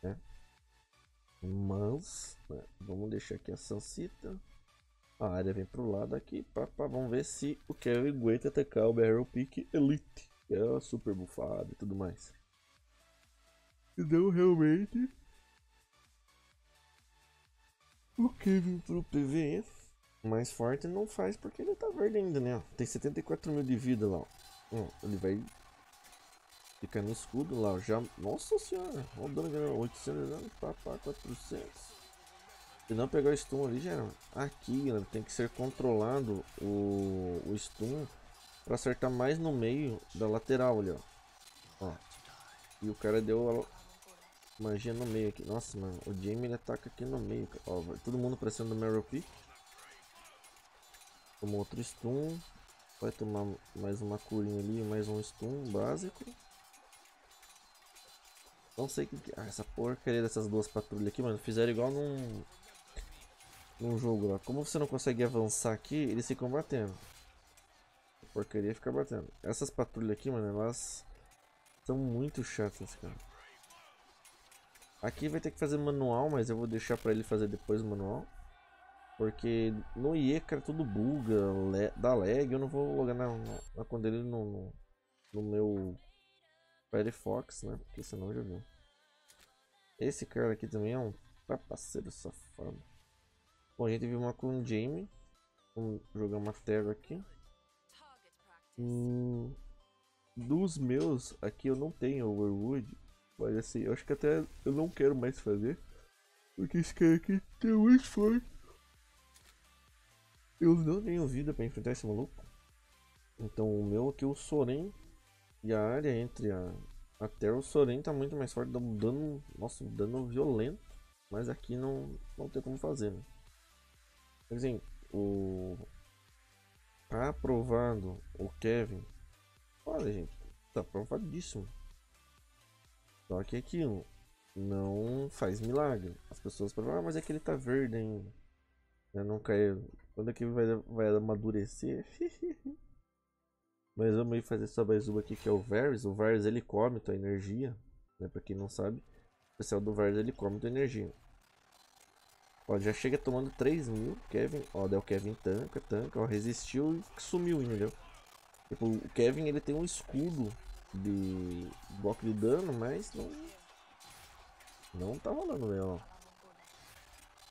né? Mas, né? Vamos deixar aqui a Sansita. A Arya vem pro lado aqui. Pá, pá. Vamos ver se o Kevin aguenta atacar o Meryl Peak Elite. Que é super bufado e tudo mais. Então realmente... O Kevin pro P V E mais forte não faz porque ele tá verde ainda, né? Tem setenta e quatro mil de vida lá, ó. Ele vai ficar no escudo lá, ó. Já... Nossa senhora! Olha o dano, galera. oitocentos, pá, pá, quatrocentos. Se não pegar o stun ali, já era. Aqui, galera, tem que ser controlado o, o stun pra acertar mais no meio da lateral ali, ó. Ó. E o cara deu... A... Magia no meio aqui, nossa, mano, o Jaime ele ataca aqui no meio, cara. Ó, vai todo mundo pressionando o Meryl Peak. Tomou outro stun. Vai tomar mais uma curinha ali, mais um stun básico. Não sei o que... Ah, essa porcaria dessas duas patrulhas aqui, mano, fizeram igual num... Num jogo lá, como você não consegue avançar aqui, eles ficam batendo. A porcaria fica batendo. Essas patrulhas aqui, mano, elas... São muito chatas, cara. Aqui vai ter que fazer manual, mas eu vou deixar pra ele fazer depois o manual. Porque no I E, cara, tudo buga, le dá lag, eu não vou logar na, na, na conta dele no, no, no meu Firefox, né? Porque senão já viu. Esse cara aqui também é um trapaceiro safado. Bom, a gente viu uma com o Jaime. Vamos jogar uma Terra aqui. Hum, dos meus, aqui eu não tenho Overwood. Mas assim, eu acho que até eu não quero mais fazer. Porque esse cara aqui tem muito forte. Eu não tenho vida pra enfrentar esse maluco. Então o meu aqui, o Soren. E a área entre a, a Terra, o Soren tá muito mais forte. Dá um dano, nossa, um dano violento. Mas aqui não, não tem como fazer, né? Assim, o... Tá aprovado o Kevin. Olha, gente, tá aprovadíssimo. Só que aquilo não faz milagre. As pessoas falam, ah, mas é que ele tá verde ainda. Eu não caio. Quando aquilo vai, vai amadurecer. Mas vamos aí fazer só mais uma aqui, que é o Varys. O Varys ele come tua energia, né? Pra quem não sabe, o especial do Varys ele come tua energia. Ó, já chega tomando três mil. Kevin, ó, daí o Kevin tanca, tanca, ó, resistiu e sumiu, entendeu? Tipo, o Kevin ele tem um escudo de bloco de dano, mas não, não tá rolando, velho.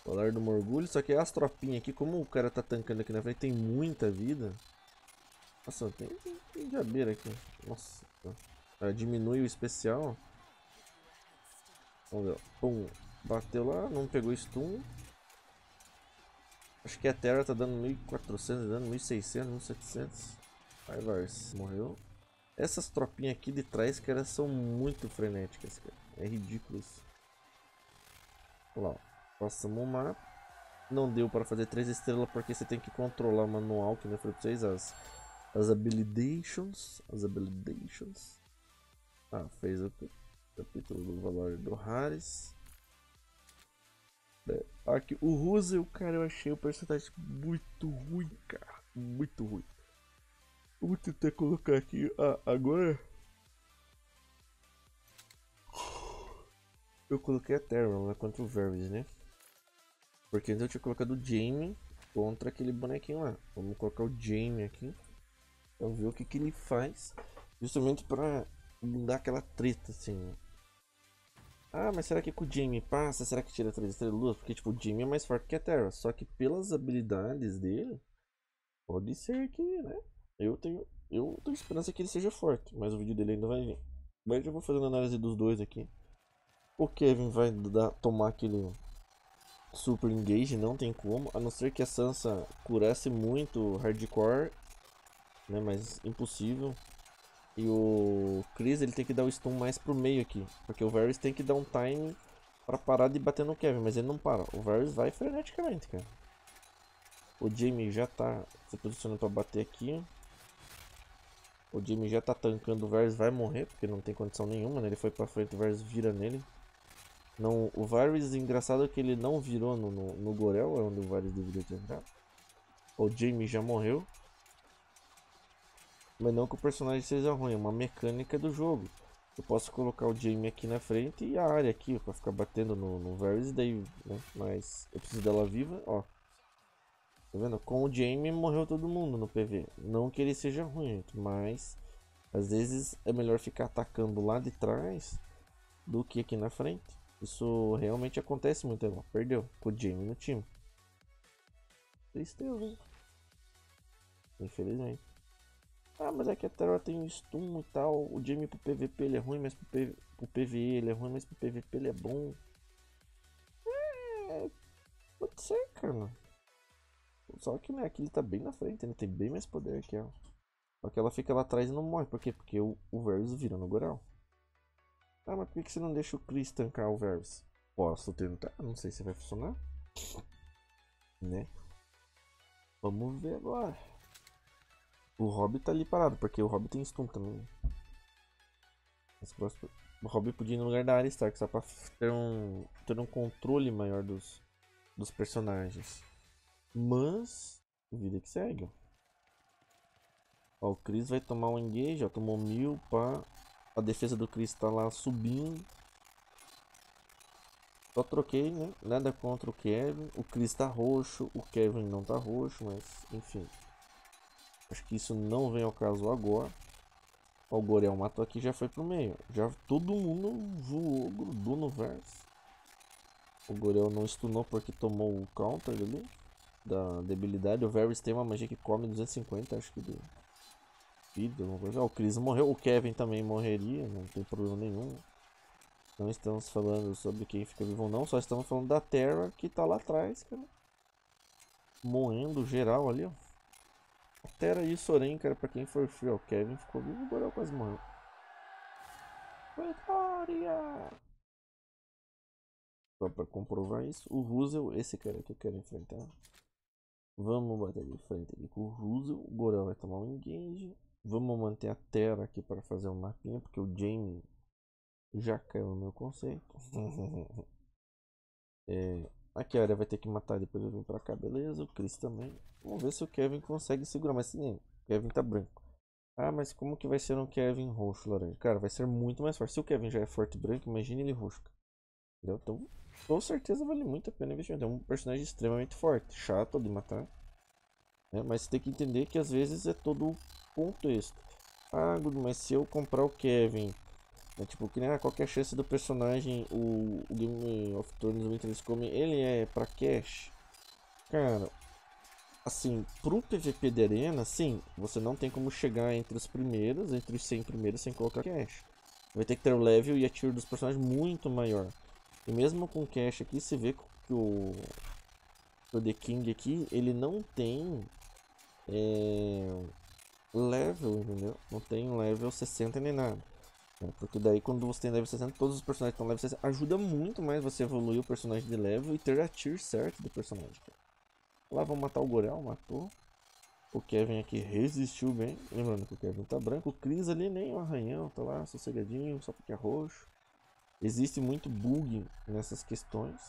Valar do Morgulho. Só que as tropinhas aqui, como o cara tá tancando aqui na frente, tem muita vida. Nossa, tem, tem, tem jabeira aqui. Nossa. Ela diminui o especial. Vamos ver. Pum. Bateu lá, não pegou stun. Acho que a Terra tá dando mil e quatrocentos, dando mil e seiscentos, mil e setecentos. Aí, Varys morreu. Essas tropinhas aqui de trás, cara, são muito frenéticas, cara. É ridículo isso. Olha lá, ó. Passamos o mapa. Não deu para fazer três estrelas porque você tem que controlar o manual, que eu falei pra vocês. As, as habilitations. As habilitations. Ah, fez o capítulo do Valar do Haris. É, aqui, o Huzel, cara, eu achei o personagem muito ruim, cara. Muito ruim. Vou tentar colocar aqui. Ah, agora. Eu coloquei a Terra lá contra o Varys, né? Porque antes eu tinha colocado o Jaime contra aquele bonequinho lá. Vamos colocar o Jaime aqui. Vamos ver o que, que ele faz. Justamente pra não dar aquela treta assim. Ah, mas será que com o Jaime passa? Será que tira três estrelas de luz? Porque tipo, o Jaime é mais forte que a Terra. Só que pelas habilidades dele, pode ser que, né? Eu tenho, eu tenho esperança que ele seja forte, mas o vídeo dele ainda vai vir. Mas eu vou fazendo análise dos dois aqui. O Kevin vai dar, tomar aquele super engage, não tem como. A não ser que a Sansa curasse muito hardcore, né, mas impossível. E o Chris, ele tem que dar o stun mais pro meio aqui, porque o Varys tem que dar um time pra parar de bater no Kevin, mas ele não para. O Varys vai freneticamente, cara. O Jaime já tá se posicionando pra bater aqui. O Jaime já tá tankando o Varys, vai morrer, porque não tem condição nenhuma, né? Ele foi pra frente, o Varys vira nele. Não, o Varys, engraçado é que ele não virou no, no, no Gorel, é onde o Varys deveria ter entrado. O Jaime já morreu. Mas não que o personagem seja ruim, é uma mecânica do jogo. Eu posso colocar o Jaime aqui na frente e a Arya aqui, ó, pra ficar batendo no, no Varys, daí, né? Mas eu preciso dela viva, ó. Tá vendo? Com o Jaime morreu todo mundo no P V. Não que ele seja ruim, mas às vezes é melhor ficar atacando lá de trás do que aqui na frente. Isso realmente acontece muito agora. Perdeu com o Jaime no time. Tristeza, hein? Infelizmente. Ah, mas é que a Terra tem stun e tal. O Jaime pro P V P ele é ruim, mas pro, P V... pro P V E ele é ruim, mas pro P V P ele é bom. É... pode ser, cara. Só que, né, aqui ele tá bem na frente, ele tem bem mais poder que ela. Só que ela fica lá atrás e não morre. Por quê? Porque o, o Varys vira no Gorel. Ah, mas por que você não deixa o Chris tancar o Varys? Posso tentar, não sei se vai funcionar. Né? Vamos ver agora. O Hobbit tá ali parado, porque o Hobbit tem stun também. O Hobbit podia ir no lugar da Arya Stark, só pra ter um, ter um controle maior dos, dos personagens. Mas, vida que segue. Ó, o Chris vai tomar um engage, ó, tomou mil, pá. A defesa do Chris tá lá subindo. Só troquei, né? Nada contra o Kevin. O Chris tá roxo, o Kevin não tá roxo, mas enfim. Acho que isso não vem ao caso agora. Ó, o Gorel matou aqui, já foi pro meio. Já todo mundo voou, grudou no verso. O Gorel não stunou porque tomou o counter ali. Da debilidade, o Varys tem uma magia que come duzentos e cinquenta, acho que do vida, alguma coisa. O Chris morreu, o Kevin também morreria, não tem problema nenhum. Não estamos falando sobre quem fica vivo ou não, só estamos falando da Terra que tá lá atrás, cara. Moendo geral ali, ó. A Terra e o Soren, cara, pra quem for frio, o Kevin ficou vivo, o Gorel quase morreu. Vitória! Só pra comprovar isso, o Huzel, esse cara que eu quero enfrentar. Vamos bater de frente aqui com o Huzel. O Gorel vai tomar um engage. Vamos manter a Terra aqui para fazer um mapinha, porque o Jaime já caiu no meu conceito. É, aqui a Arya vai ter que matar, depois eu vim pra cá, beleza. O Chris também. Vamos ver se o Kevin consegue segurar, mas nem o Kevin tá branco. Ah, mas como que vai ser um Kevin roxo, laranja? Cara, vai ser muito mais forte. Se o Kevin já é forte branco, imagine ele roxo. Entendeu? Então, com certeza vale muito a pena investir. É um personagem extremamente forte, chato de matar, né? Mas você tem que entender que às vezes é todo o contexto. Ah, mas se eu comprar o Kevin É tipo que nem a qualquer chance do personagem, o, o Game of Thrones, o Winter is Coming, ele é pra cash. Cara, assim, pro P V P de arena, sim, você não tem como chegar entre os primeiros, entre os cem primeiros sem colocar cash. Vai ter que ter o level e a tier dos personagens muito maior. E mesmo com cash aqui, se vê que o T W King aqui, ele não tem é, level, entendeu? Não tem level sessenta nem nada. Porque daí quando você tem level sessenta, todos os personagens estão level sessenta, ajuda muito mais você evoluir o personagem de level e ter a tier certa do personagem. Lá vão matar o Gorel, matou. O Kevin aqui resistiu bem, lembrando que o Kevin tá branco. O Chris ali nem um arranhão, tá lá sossegadinho, só porque é roxo. Existe muito bug nessas questões,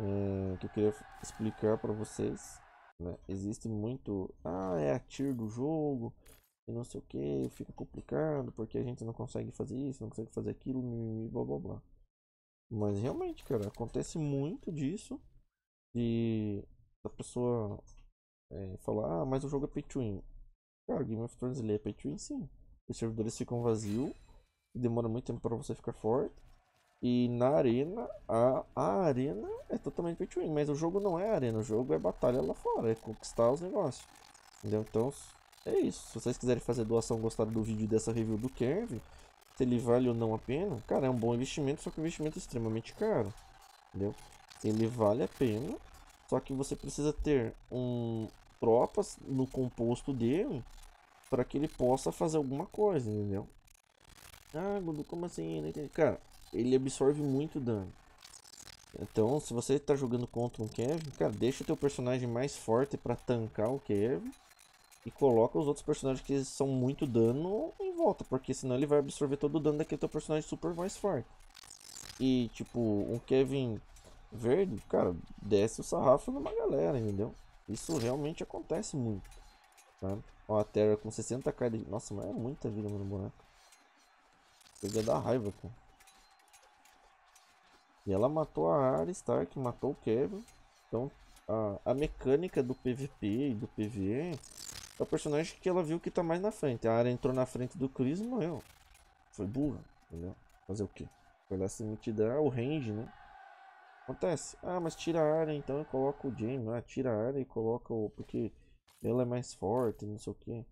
é, que eu queria explicar pra vocês, né? Existe muito, ah, é a tier do jogo e não sei o que, fica complicado porque a gente não consegue fazer isso, não consegue fazer aquilo, mimimi, blá blá blá. Mas realmente, cara, acontece muito disso, de a pessoa é, falar, ah, mas o jogo é pay to win. Cara, o Game of Thrones ele é pay to win, sim. Os servidores ficam vazios, demora muito tempo para você ficar forte. E na arena, a, a arena é totalmente pay to win, mas o jogo não é arena, o jogo é batalha lá fora, é conquistar os negócios. Entendeu? Então... é isso, se vocês quiserem fazer doação, gostaram do vídeo dessa review do Kevin, se ele vale ou não a pena, cara, é um bom investimento, só que um investimento extremamente caro, entendeu? Ele vale a pena, só que você precisa ter um tropas no composto dele para que ele possa fazer alguma coisa, entendeu? Ah, Gudu, como assim? Cara, ele absorve muito dano. Então, se você tá jogando contra um Kevin, cara, deixa o teu personagem mais forte para tancar o Kevin. E coloca os outros personagens que são muito dano em volta, porque senão ele vai absorver todo o dano daquele teu personagem super mais forte. E tipo, um Kevin verde, cara, desce o sarrafo numa galera, entendeu? Isso realmente acontece muito, tá? Ó, a Terra com sessenta k de... nossa, mas é muita vida, mano, boneco. Peguei da raiva, cara. E ela matou a Arya Stark, matou o Kevin. Então, a, a mecânica do P V P e do P V E... é o personagem que ela viu que tá mais na frente. A Arya entrou na frente do Chris e morreu. Foi burra, entendeu? Fazer o quê? Foi lá se mitigar o range, né? Acontece. Ah, mas tira a Arya então e coloca o Jaime. Ah, tira a Arya e coloca o... porque ela é mais forte, não sei o que.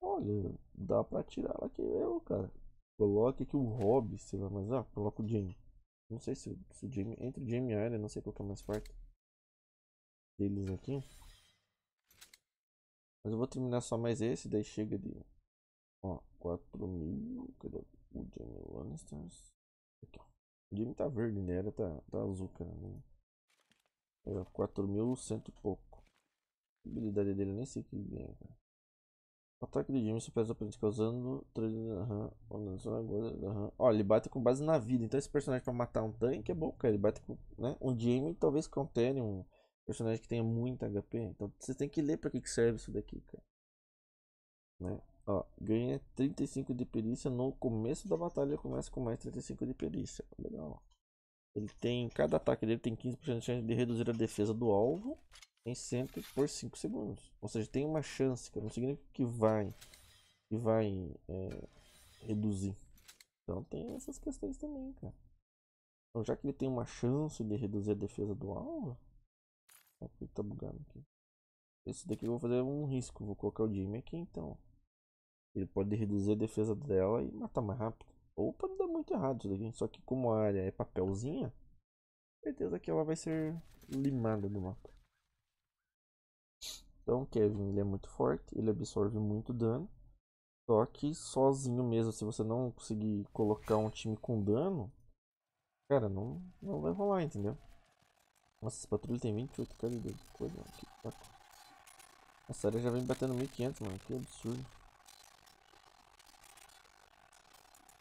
Olha, dá pra tirar ela que eu, cara. Coloca aqui o Robb, sei lá, mas ah, coloca o Jaime. Não sei se, se o Jaime... entre o Jaime e a Arya, não sei qual que é mais forte deles aqui. Mas eu vou terminar só mais esse, daí chega de... ó, quatro mil... cadê o Jaime Lance? Aqui, ó. O Jaime tá verde, né? Era tá, tá azul, cara. Né? É, quatro mil e cem e pouco. A habilidade dele eu nem sei o que ganha, cara. O ataque do Jaime supera os oponentes causando... aham. Uhum. Ó, ele bate com base na vida. Então esse personagem pra matar um tanque é bom, cara. Ele bate com... né? Um Jaime talvez contenha um... personagem que tenha muita H P, então você tem que ler pra que serve isso daqui, cara. Né? Ó, ganha trinta e cinco de perícia no começo da batalha, começa com mais trinta e cinco de perícia. Legal. Ele tem, cada ataque dele tem quinze por cento de chance de reduzir a defesa do alvo em cem por cinco segundos. Ou seja, tem uma chance, cara, não significa que vai, que vai é, reduzir. Então tem essas questões também, cara. Então já que ele tem uma chance de reduzir a defesa do alvo... aqui tá bugado aqui. Esse daqui eu vou fazer um risco. Vou colocar o Jaime aqui então. Ele pode reduzir a defesa dela e matar mais rápido. Ou pode dar muito errado isso daqui. Só que como a área é papelzinha, certeza que ela vai ser limada do mapa. Então o Kevin ele é muito forte, ele absorve muito dano. Só que sozinho mesmo, se você não conseguir colocar um time com dano, cara, não, não vai rolar, entendeu? Nossa, esse patrulho tem vinte e oito k de dano. Coisa, mano. Que saco. Essa área já vem batendo mil e quinhentos, mano. Que absurdo.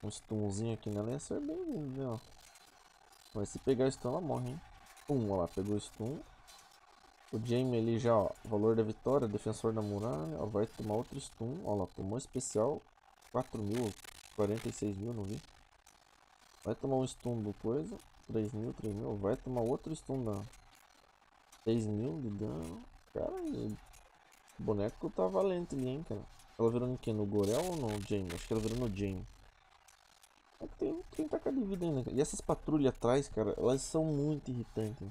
Um stunzinho aqui nela ia ser bem vindo, né? Mas se pegar o stun, ela morre, hein? Um, ó lá, pegou o stun. O Jaime ali já, ó. Valor da vitória, defensor da muralha. Ó, vai tomar outro stun. Ó lá, tomou especial. quatro mil, quarenta e seis mil, não vi. Vai tomar um stun do coisa. três mil, três mil, vai tomar outro stun dano. seis mil de dano. Cara, o boneco tá valente ali, hein, cara. Ela virou no que? No Gorel ou no Jaime? Acho que ela virou no Jaime. Tem trinta k de vida ainda. E essas patrulhas atrás, cara, elas são muito irritantes.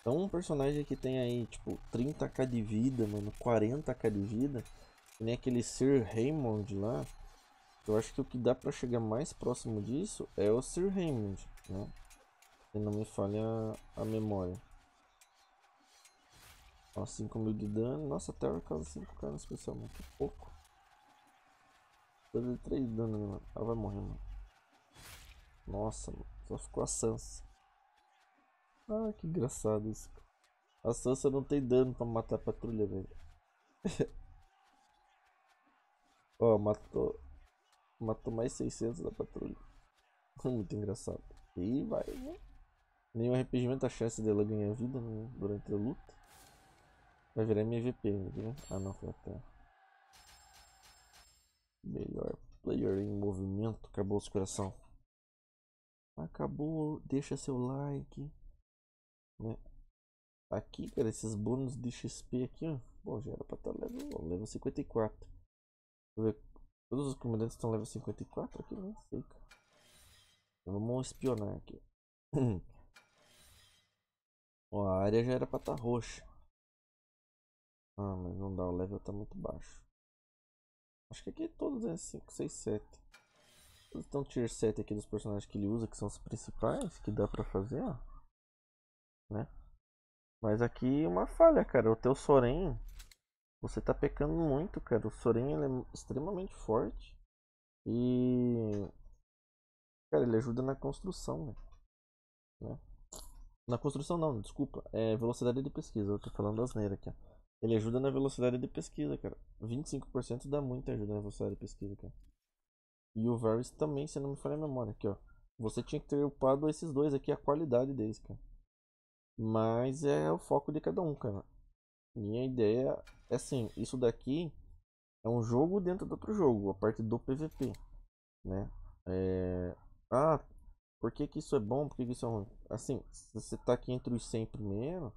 Então um personagem que tem aí, tipo, trinta k de vida, mano, quarenta k de vida, que nem aquele Sir Raymond lá. Eu acho que o que dá pra chegar mais próximo disso é o Sir Raymond, né? Se não me falha a memória. Ó, cinco mil de dano. Nossa, Terra causa cinco k no especial, mano. Que pouco. Deu três de dano, mano. Ela vai morrer, mano. Nossa, mano. Só ficou a Sansa. Ah, que engraçado isso. A Sansa não tem dano pra matar a patrulha, velho. Ó, matou. Matou mais seiscentos da patrulha. Muito engraçado. E vai, né? Nenhum arrependimento a chance dela ganhar vida, né? Durante a luta. Vai virar M V P, né? Ah, não, foi até. Melhor player em movimento. Acabou os coração. Acabou. Deixa seu like, né? Aqui, cara, esses bônus de X P aqui, ó. Bom, já era pra estar level, level cinquenta e quatro. Deixa eu ver. Todos os comandantes estão level cinquenta e quatro aqui, não sei, cara. Então, vamos espionar aqui. Ó, a área já era pra estar roxa. Ah, mas não dá, o level tá muito baixo. Acho que aqui todos é cinco, seis, sete. Todos estão tier sete aqui dos personagens que ele usa, que são os principais, que dá pra fazer, ó. Né? Mas aqui uma falha, cara. O teu Soren... Você tá pecando muito, cara. O Soren, ele é extremamente forte. E... Cara, ele ajuda na construção, né? né? Na construção não, desculpa. É velocidade de pesquisa. Eu tô falando asneira aqui, ó. Ele ajuda na velocidade de pesquisa, cara. vinte e cinco por cento dá muita ajuda na velocidade de pesquisa, cara. E o Varys também, se não me falha a memória. Aqui, ó. Você tinha que ter upado esses dois aqui, a qualidade deles, cara. Mas é o foco de cada um, cara. Minha ideia é assim, isso daqui é um jogo dentro do outro jogo, a parte do P V P, né? É... Ah, por que que isso é bom, por que que isso é ruim? Assim, se você tá aqui entre os cem primeiro,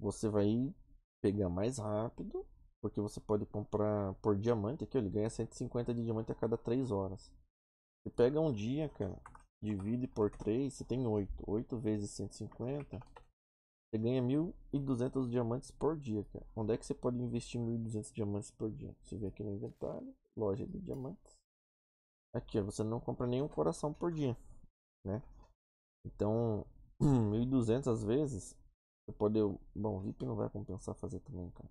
você vai pegar mais rápido, porque você pode comprar por diamante aqui, ó, ele ganha cento e cinquenta de diamante a cada três horas. Você pega um dia, cara, divide por três, você tem oito, oito vezes cento e cinquenta... Você ganha mil e duzentos diamantes por dia, cara. Onde é que você pode investir mil e duzentos diamantes por dia? Você vê aqui no inventário, loja de diamantes. Aqui, ó, você não compra nenhum coração por dia, né? Então, mil e duzentos às vezes, você pode... Bom, V I P não vai compensar fazer também, cara.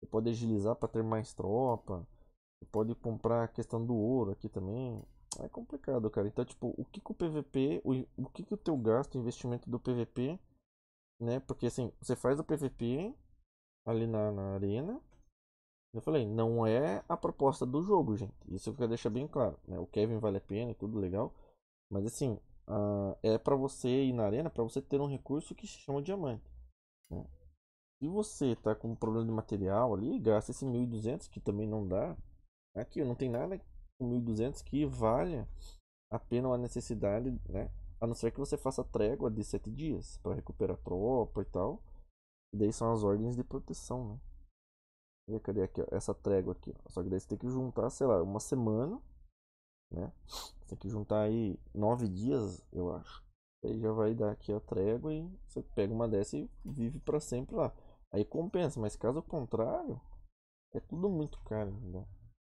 Você pode agilizar para ter mais tropa. Você pode comprar a questão do ouro aqui também. É complicado, cara. Então, tipo, o que que o P V P... O, o que que o teu gasto, investimento do P V P... Né? Porque assim, você faz o P V P ali na, na arena. Eu falei, não é a proposta do jogo, gente. Isso eu quero deixar bem claro, né? O Kevin vale a pena, tudo legal. Mas assim, uh, é pra você ir na arena, pra você ter um recurso que se chama diamante, né? Se você tá com um problema de material ali, gasta esse mil e duzentos, que também não dá. Aqui não tem nada com mil e duzentos que valha a pena a necessidade, né? A não ser que você faça trégua de sete dias para recuperar a tropa e tal. E daí são as ordens de proteção, né? E cadê aqui, ó, essa trégua aqui, ó? Só que daí você tem que juntar, sei lá, uma semana, né? Você tem que juntar aí nove dias, eu acho. Aí já vai dar aqui a trégua e você pega uma dessa e vive para sempre lá. Aí compensa, mas caso contrário, é tudo muito caro, né?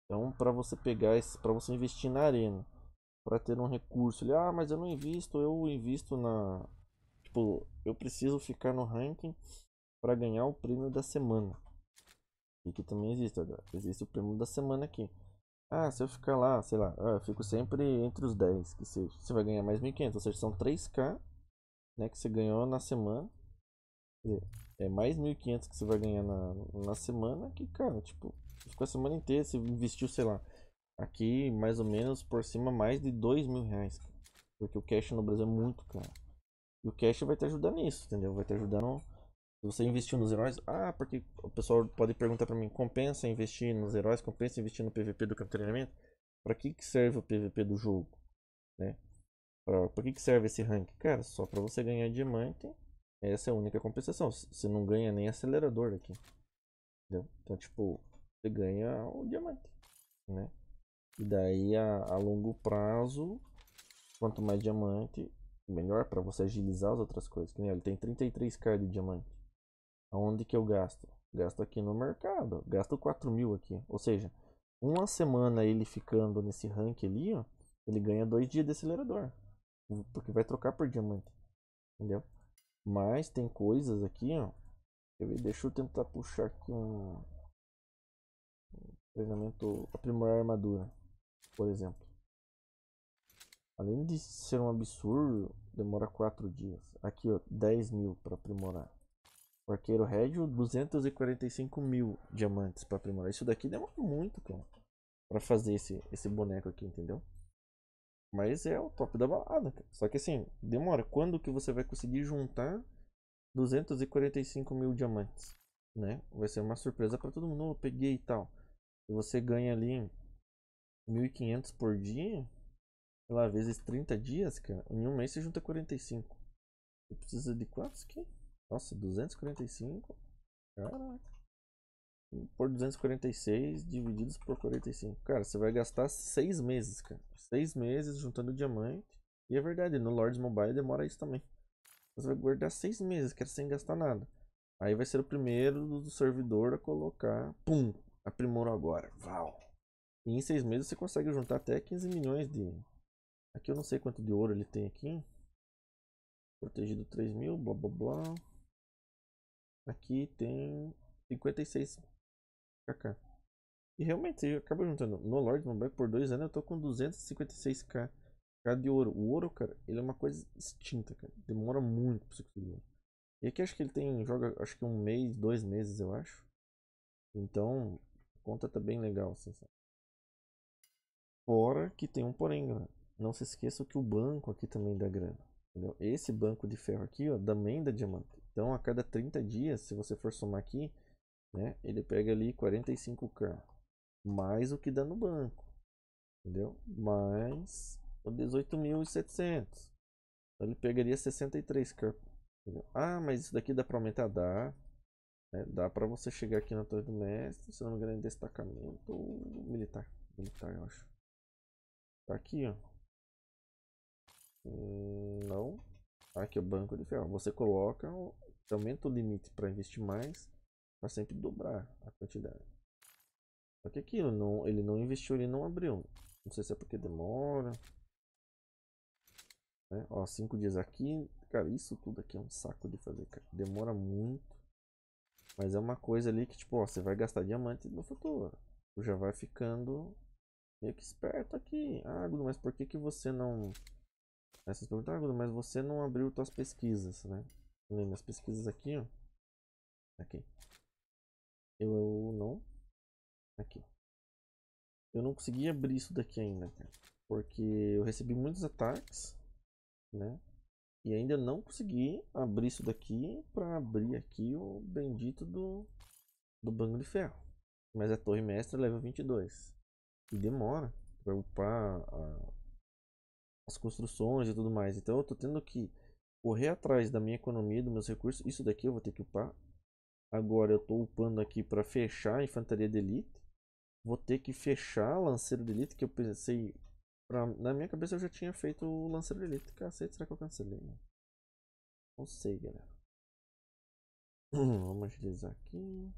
Então, para você pegar esse, para você investir na arena, para ter um recurso, ele, ah, mas eu não invisto, eu invisto na, tipo, eu preciso ficar no ranking para ganhar o prêmio da semana. E que também existe, agora existe o prêmio da semana aqui. Ah, se eu ficar lá, sei lá, eu fico sempre entre os dez, que seja, você vai ganhar mais mil e quinhentos, ou seja, são três k, né, que você ganhou na semana. É mais mil e quinhentos que você vai ganhar na, na semana, que, cara, tipo, você ficou a semana inteira, você investiu, sei lá, aqui mais ou menos por cima mais de dois mil reais, cara. Porque o cash no Brasil é muito caro. E o cash vai te ajudar nisso, entendeu? Vai te ajudar no... Se você investir nos heróis... Ah, porque o pessoal pode perguntar pra mim, compensa investir nos heróis, compensa investir no P V P do campeonato? Pra que que serve o P V P do jogo, né? Pra, pra que que serve esse rank? Cara, só pra você ganhar diamante. Essa é a única compensação. Você não ganha nem acelerador aqui, entendeu? Então, tipo, você ganha o diamante, né? E daí a, a longo prazo Quanto mais diamante, melhor para você agilizar as outras coisas. Que nem ele tem trinta e três mil de diamante. Aonde que eu gasto? Gasto aqui no mercado. Gasto quatro mil aqui. Ou seja, uma semana ele ficando nesse rank ali, ó, ele ganha dois dias de acelerador. Porque vai trocar por diamante. Entendeu? Mas tem coisas aqui, ó. Deixa eu tentar puxar aqui um treinamento, aprimorar a armadura, por exemplo. Além de ser um absurdo, demora quatro dias. Aqui, ó, dez mil para aprimorar. O arqueiro rédeo, duzentos e quarenta e cinco mil diamantes para aprimorar. Isso daqui demora muito, cara, para fazer esse, esse boneco aqui, entendeu? Mas é o top da balada, cara. Só que assim, demora. Quando que você vai conseguir juntar duzentos e quarenta e cinco mil diamantes, né? Vai ser uma surpresa para todo mundo. Eu peguei e tal. E você ganha ali mil e quinhentos por dia, sei lá, vezes trinta dias, cara. Em um mês você junta quarenta e cinco. Você precisa de quantos aqui? Nossa, duzentos e quarenta e cinco. Caraca. Por duzentos e quarenta e seis divididos por quarenta e cinco. Cara, você vai gastar seis meses, cara. seis meses juntando diamante. E é verdade, no Lords Mobile demora isso também. Você vai guardar seis meses, cara, sem gastar nada. Aí vai ser o primeiro do servidor a colocar. Pum! Aprimorou agora. Uau! E em seis meses você consegue juntar até quinze milhões de... Aqui eu não sei quanto de ouro ele tem aqui. Protegido três mil, blá blá blá. Aqui tem cinquenta e seis mil. E realmente você acaba juntando. No Lords Mobile por dois anos eu tô com duzentos e cinquenta e seis mil. De ouro. O ouro, cara, ele é uma coisa extinta, cara. Demora muito pra você conseguir ouro. E aqui acho que ele tem, joga, acho que um mês, dois meses, eu acho. Então, a conta tá bem legal, assim, sabe? Fora que tem um porém, galera. Não se esqueça que o banco aqui também dá grana, entendeu? Esse banco de ferro aqui, ó, também dá diamante. Então, a cada trinta dias, se você for somar aqui, né, ele pega ali quarenta e cinco mil. Mais o que dá no banco, entendeu? Mais... dezoito mil e setecentos. Então ele pegaria sessenta e três mil. Ah, mas isso daqui dá pra aumentar? Dá, é, dá pra você chegar aqui na torre do mestre. Se não me engano, em destacamento militar. Militar, eu acho. Tá aqui, ó. Não. Aqui é o banco de ferro. Você coloca, aumenta o limite pra investir mais, pra sempre dobrar a quantidade. Só que aqui não, ele não investiu, ele não abriu. Não sei se é porque demora. É, ó, cinco dias aqui, cara, isso tudo aqui é um saco de fazer, cara. Demora muito, mas é uma coisa ali que tipo, ó, você vai gastar diamante no futuro. Tu já vai ficando meio que esperto aqui. Ah, Gudo, mas por que que você não... Aí vocês perguntam, ah, Gudo, mas você não abriu suas pesquisas, né? Minhas pesquisas aqui, ó. Aqui. Eu, eu não... Aqui. Eu não consegui abrir isso daqui ainda, cara. Porque eu recebi muitos ataques, né? E ainda não consegui abrir isso daqui para abrir aqui o bendito do, do banco de ferro. Mas a torre mestra é level vinte e dois. E demora para upar a, as construções e tudo mais. Então eu tô tendo que correr atrás da minha economia, dos meus recursos. Isso daqui eu vou ter que upar. Agora eu tô upando aqui para fechar a infantaria de elite. Vou ter que fechar lanceiro de elite, que eu pensei... Pra, na minha cabeça eu já tinha feito o lanceiro de elite. Cacete, será que eu cancelei? Não sei, galera. Vamos agilizar aqui.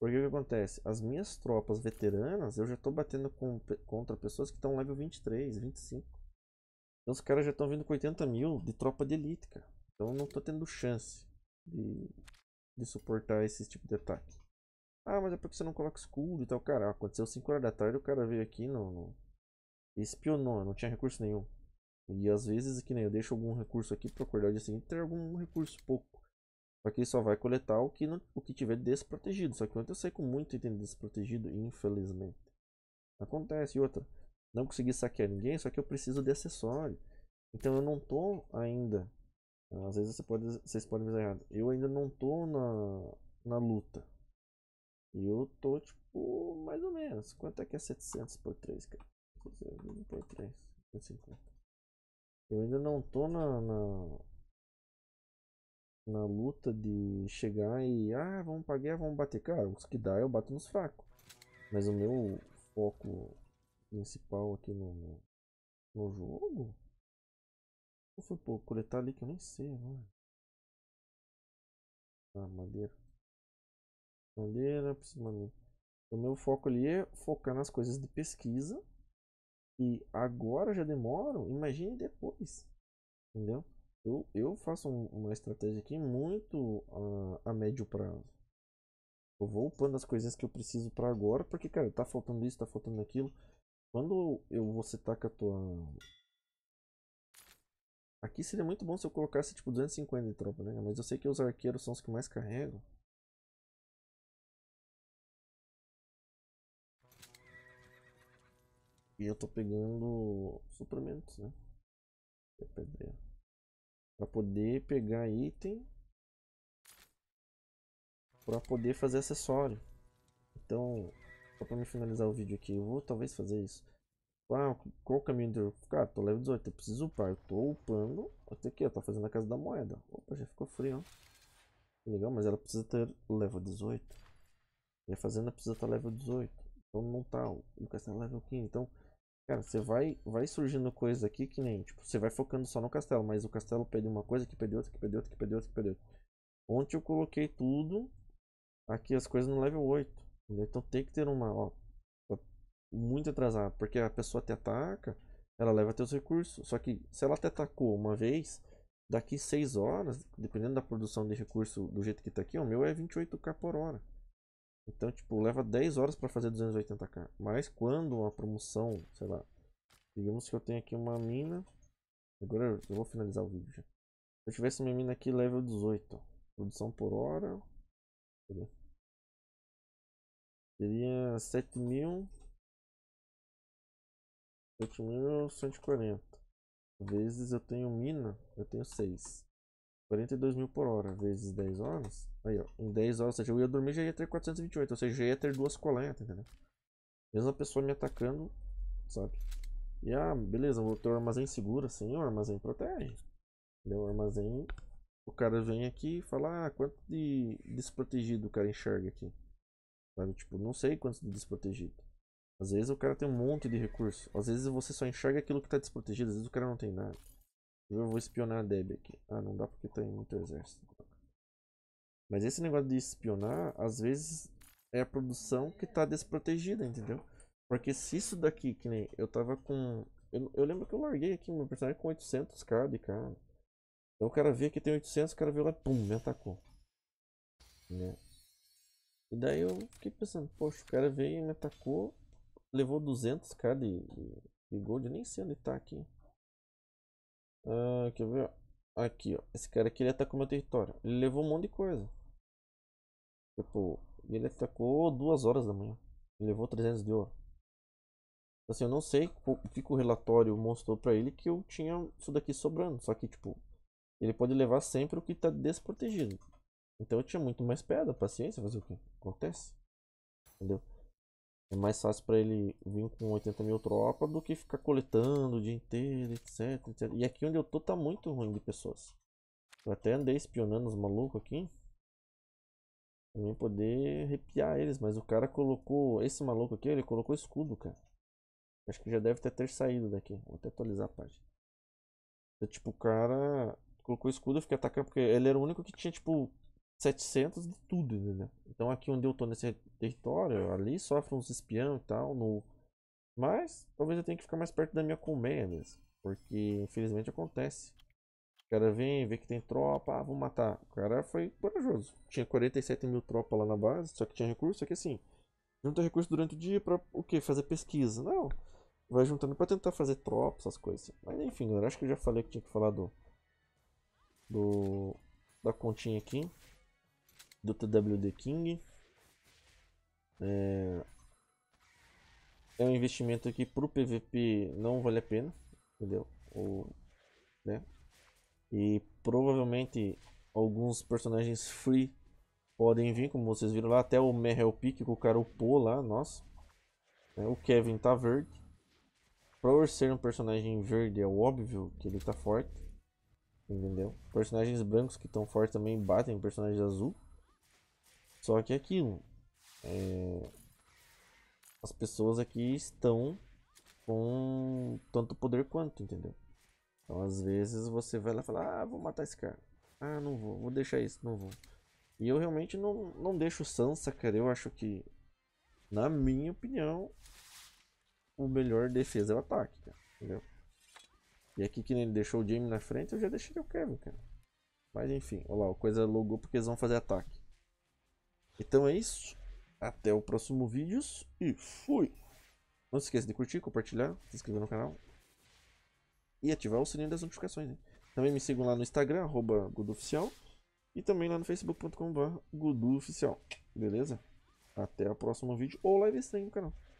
Porque o que acontece? As minhas tropas veteranas, eu já tô batendo com, contra pessoas que estão level vinte e três, vinte e cinco. Então os caras já estão vindo com oitenta mil de tropa de elite, cara. Então eu não tô tendo chance de, de suportar esse tipo de ataque. Ah, mas é porque você não coloca escudo e tal. Cara, aconteceu cinco horas da tarde, o cara veio aqui no... no... espionou, não tinha recurso nenhum. E às vezes que nem eu deixo algum recurso aqui para acordar o dia seguinte ter algum recurso pouco. Só que só vai coletar o que, não, o que tiver desprotegido. Só que ontem eu saí com muito item desprotegido, infelizmente. Acontece. E outra, não consegui saquear ninguém, só que eu preciso de acessório. Então eu não tô ainda... Às vezes você pode, vocês podem me dizer errado. Eu ainda não tô na, na luta. E eu tô tipo, mais ou menos. Quanto é que é setecentos por três, cara? um por três, cento e cinquenta. Eu ainda não tô na, na na luta de chegar e ah, vamos pra guerra, vamos bater. Cara, os que dá eu bato nos fracos, mas o meu foco principal aqui no, no jogo Ufa, pô, coletar ali que eu nem sei, mano. Ah, madeira. Madeira, preciso maneira. O meu foco ali é focar nas coisas de pesquisa. E agora eu já demoro, imagine depois. Entendeu? Eu, eu faço um, uma estratégia aqui muito a, a médio prazo. Eu vou upando as coisas que eu preciso pra agora. Porque, cara, tá faltando isso, tá faltando aquilo. Quando eu você taca a tua... Aqui seria muito bom se eu colocasse tipo duzentos e cinquenta de tropa, né? Mas eu sei que os arqueiros são os que mais carregam. E eu tô pegando suprimentos, né? Pra poder pegar item. Pra poder fazer acessório. Então, só pra me finalizar o vídeo aqui, eu vou talvez fazer isso. Ah, qual o caminho do... Cara, tô level dezoito, eu preciso upar, eu tô upando. Até aqui, ó, tá fazendo a casa da moeda. Opa, já ficou frio, ó. Legal, mas ela precisa ter level dezoito. E a fazenda precisa estar level dezoito. Então não tá, o castelo level quinze. Então, cara, você vai, vai surgindo coisas aqui que nem, tipo, você vai focando só no castelo. Mas o castelo pede uma coisa, que pede outra, que pede outra, que pede outra, que pede outra. Ontem eu coloquei tudo, aqui as coisas no level oito. Então tem que ter uma, ó, muito atrasado, porque a pessoa te ataca, ela leva teus recursos, só que se ela te atacou uma vez, daqui seis horas, dependendo da produção de recurso do jeito que tá aqui, o meu é vinte e oito k por hora. Então, tipo, leva dez horas para fazer duzentos e oitenta k, mas quando uma promoção, sei lá, digamos que eu tenho aqui uma mina, agora eu vou finalizar o vídeo já. Se eu tivesse minha mina aqui, level dezoito, ó, produção por hora, seria sete mil cento e quarenta vezes eu tenho mina, eu tenho seis, quarenta e dois mil por hora, vezes dez horas, aí ó, em dez horas, ou seja, eu ia dormir, já ia ter quatrocentos e vinte e oito, ou seja, já ia ter duas coletas, entendeu? Mesmo a pessoa me atacando, sabe? E ah, beleza, eu vou ter um armazém seguro, assim, o armazém protege, entendeu? O armazém, o cara vem aqui e fala, ah, quanto de desprotegido o cara enxerga aqui, sabe? Tipo, não sei quanto de desprotegido. Às vezes o cara tem um monte de recurso. Às vezes você só enxerga aquilo que tá desprotegido. Às vezes o cara não tem nada. Eu vou espionar a Deb aqui. Ah, não dá porque tem muito exército. Mas esse negócio de espionar, às vezes é a produção que tá desprotegida, entendeu? Porque se isso daqui, que nem eu tava com... Eu, eu lembro que eu larguei aqui meu personagem com oitocentos k de cara. Então o cara vê que tem oitocentos, o cara vê lá, pum, me atacou. Né? E daí eu fiquei pensando, poxa, o cara veio e me atacou. Levou duzentos k de, de, de gold, nem sei onde tá aqui. Ah, quer ver? Aqui, ó. Esse cara aqui, ele atacou meu território. Ele levou um monte de coisa. Tipo, ele atacou duas horas da manhã. Ele levou trezentos de ouro. Assim, eu não sei o que o relatório mostrou pra ele que eu tinha isso daqui sobrando. Só que, tipo, ele pode levar sempre o que tá desprotegido. Então eu tinha muito mais pedra, paciência, fazer o que acontece. Entendeu? É mais fácil pra ele vir com oitenta mil tropa do que ficar coletando o dia inteiro, etc, etcétera. E aqui onde eu tô tá muito ruim de pessoas. Eu até andei espionando os malucos aqui. Pra mim poder arrepiar eles. Mas o cara colocou... Esse maluco aqui, ele colocou escudo, cara. Acho que já deve até ter saído daqui. Vou até atualizar a página. Então, tipo, o cara colocou escudo e fica atacando. Porque ele era o único que tinha, tipo... setecentos de tudo, entendeu? Então aqui onde eu tô nesse território, ali sofre uns espião e tal, no... Mas, talvez eu tenha que ficar mais perto da minha colmeia mesmo. Porque, infelizmente, acontece. O cara vem, vê que tem tropa, ah, vou matar. O cara foi corajoso. Tinha quarenta e sete mil tropas lá na base, só que tinha recurso, só que assim... Junta recurso durante o dia pra, o quê? Fazer pesquisa. Não, vai juntando pra tentar fazer tropa, essas coisas. Mas enfim, galera, acho que eu já falei que tinha que falar do... do... da continha aqui. Do T W King. É... é um investimento aqui pro P V P, não vale a pena, entendeu? Ou, né? E provavelmente alguns personagens free podem vir, como vocês viram lá, até o Meryl Peak que o cara upou lá, nossa. É, o Kevin tá verde. Por ser um personagem verde é óbvio que ele tá forte, entendeu? Personagens brancos que estão fortes também batem personagens azul. Só que aquilo, é... as pessoas aqui estão com tanto poder quanto, entendeu? Então às vezes você vai lá e fala, ah, vou matar esse cara. Ah, não vou, vou deixar isso, não vou. E eu realmente não, não deixo Sansa, cara. Eu acho que, na minha opinião, o melhor defesa é o ataque, cara. Entendeu? E aqui que nem ele deixou o Jaime na frente, eu já deixei o Kevin, cara. Mas enfim, olha lá, a coisa logou porque eles vão fazer ataque. Então é isso. Até o próximo vídeo e fui! Não se esqueça de curtir, compartilhar, se inscrever no canal. E ativar o sininho das notificações, né? Também me sigam lá no Instagram, arroba guduoficial. E também lá no facebook ponto com barra guduoficial. Beleza? Até o próximo vídeo ou live stream no canal.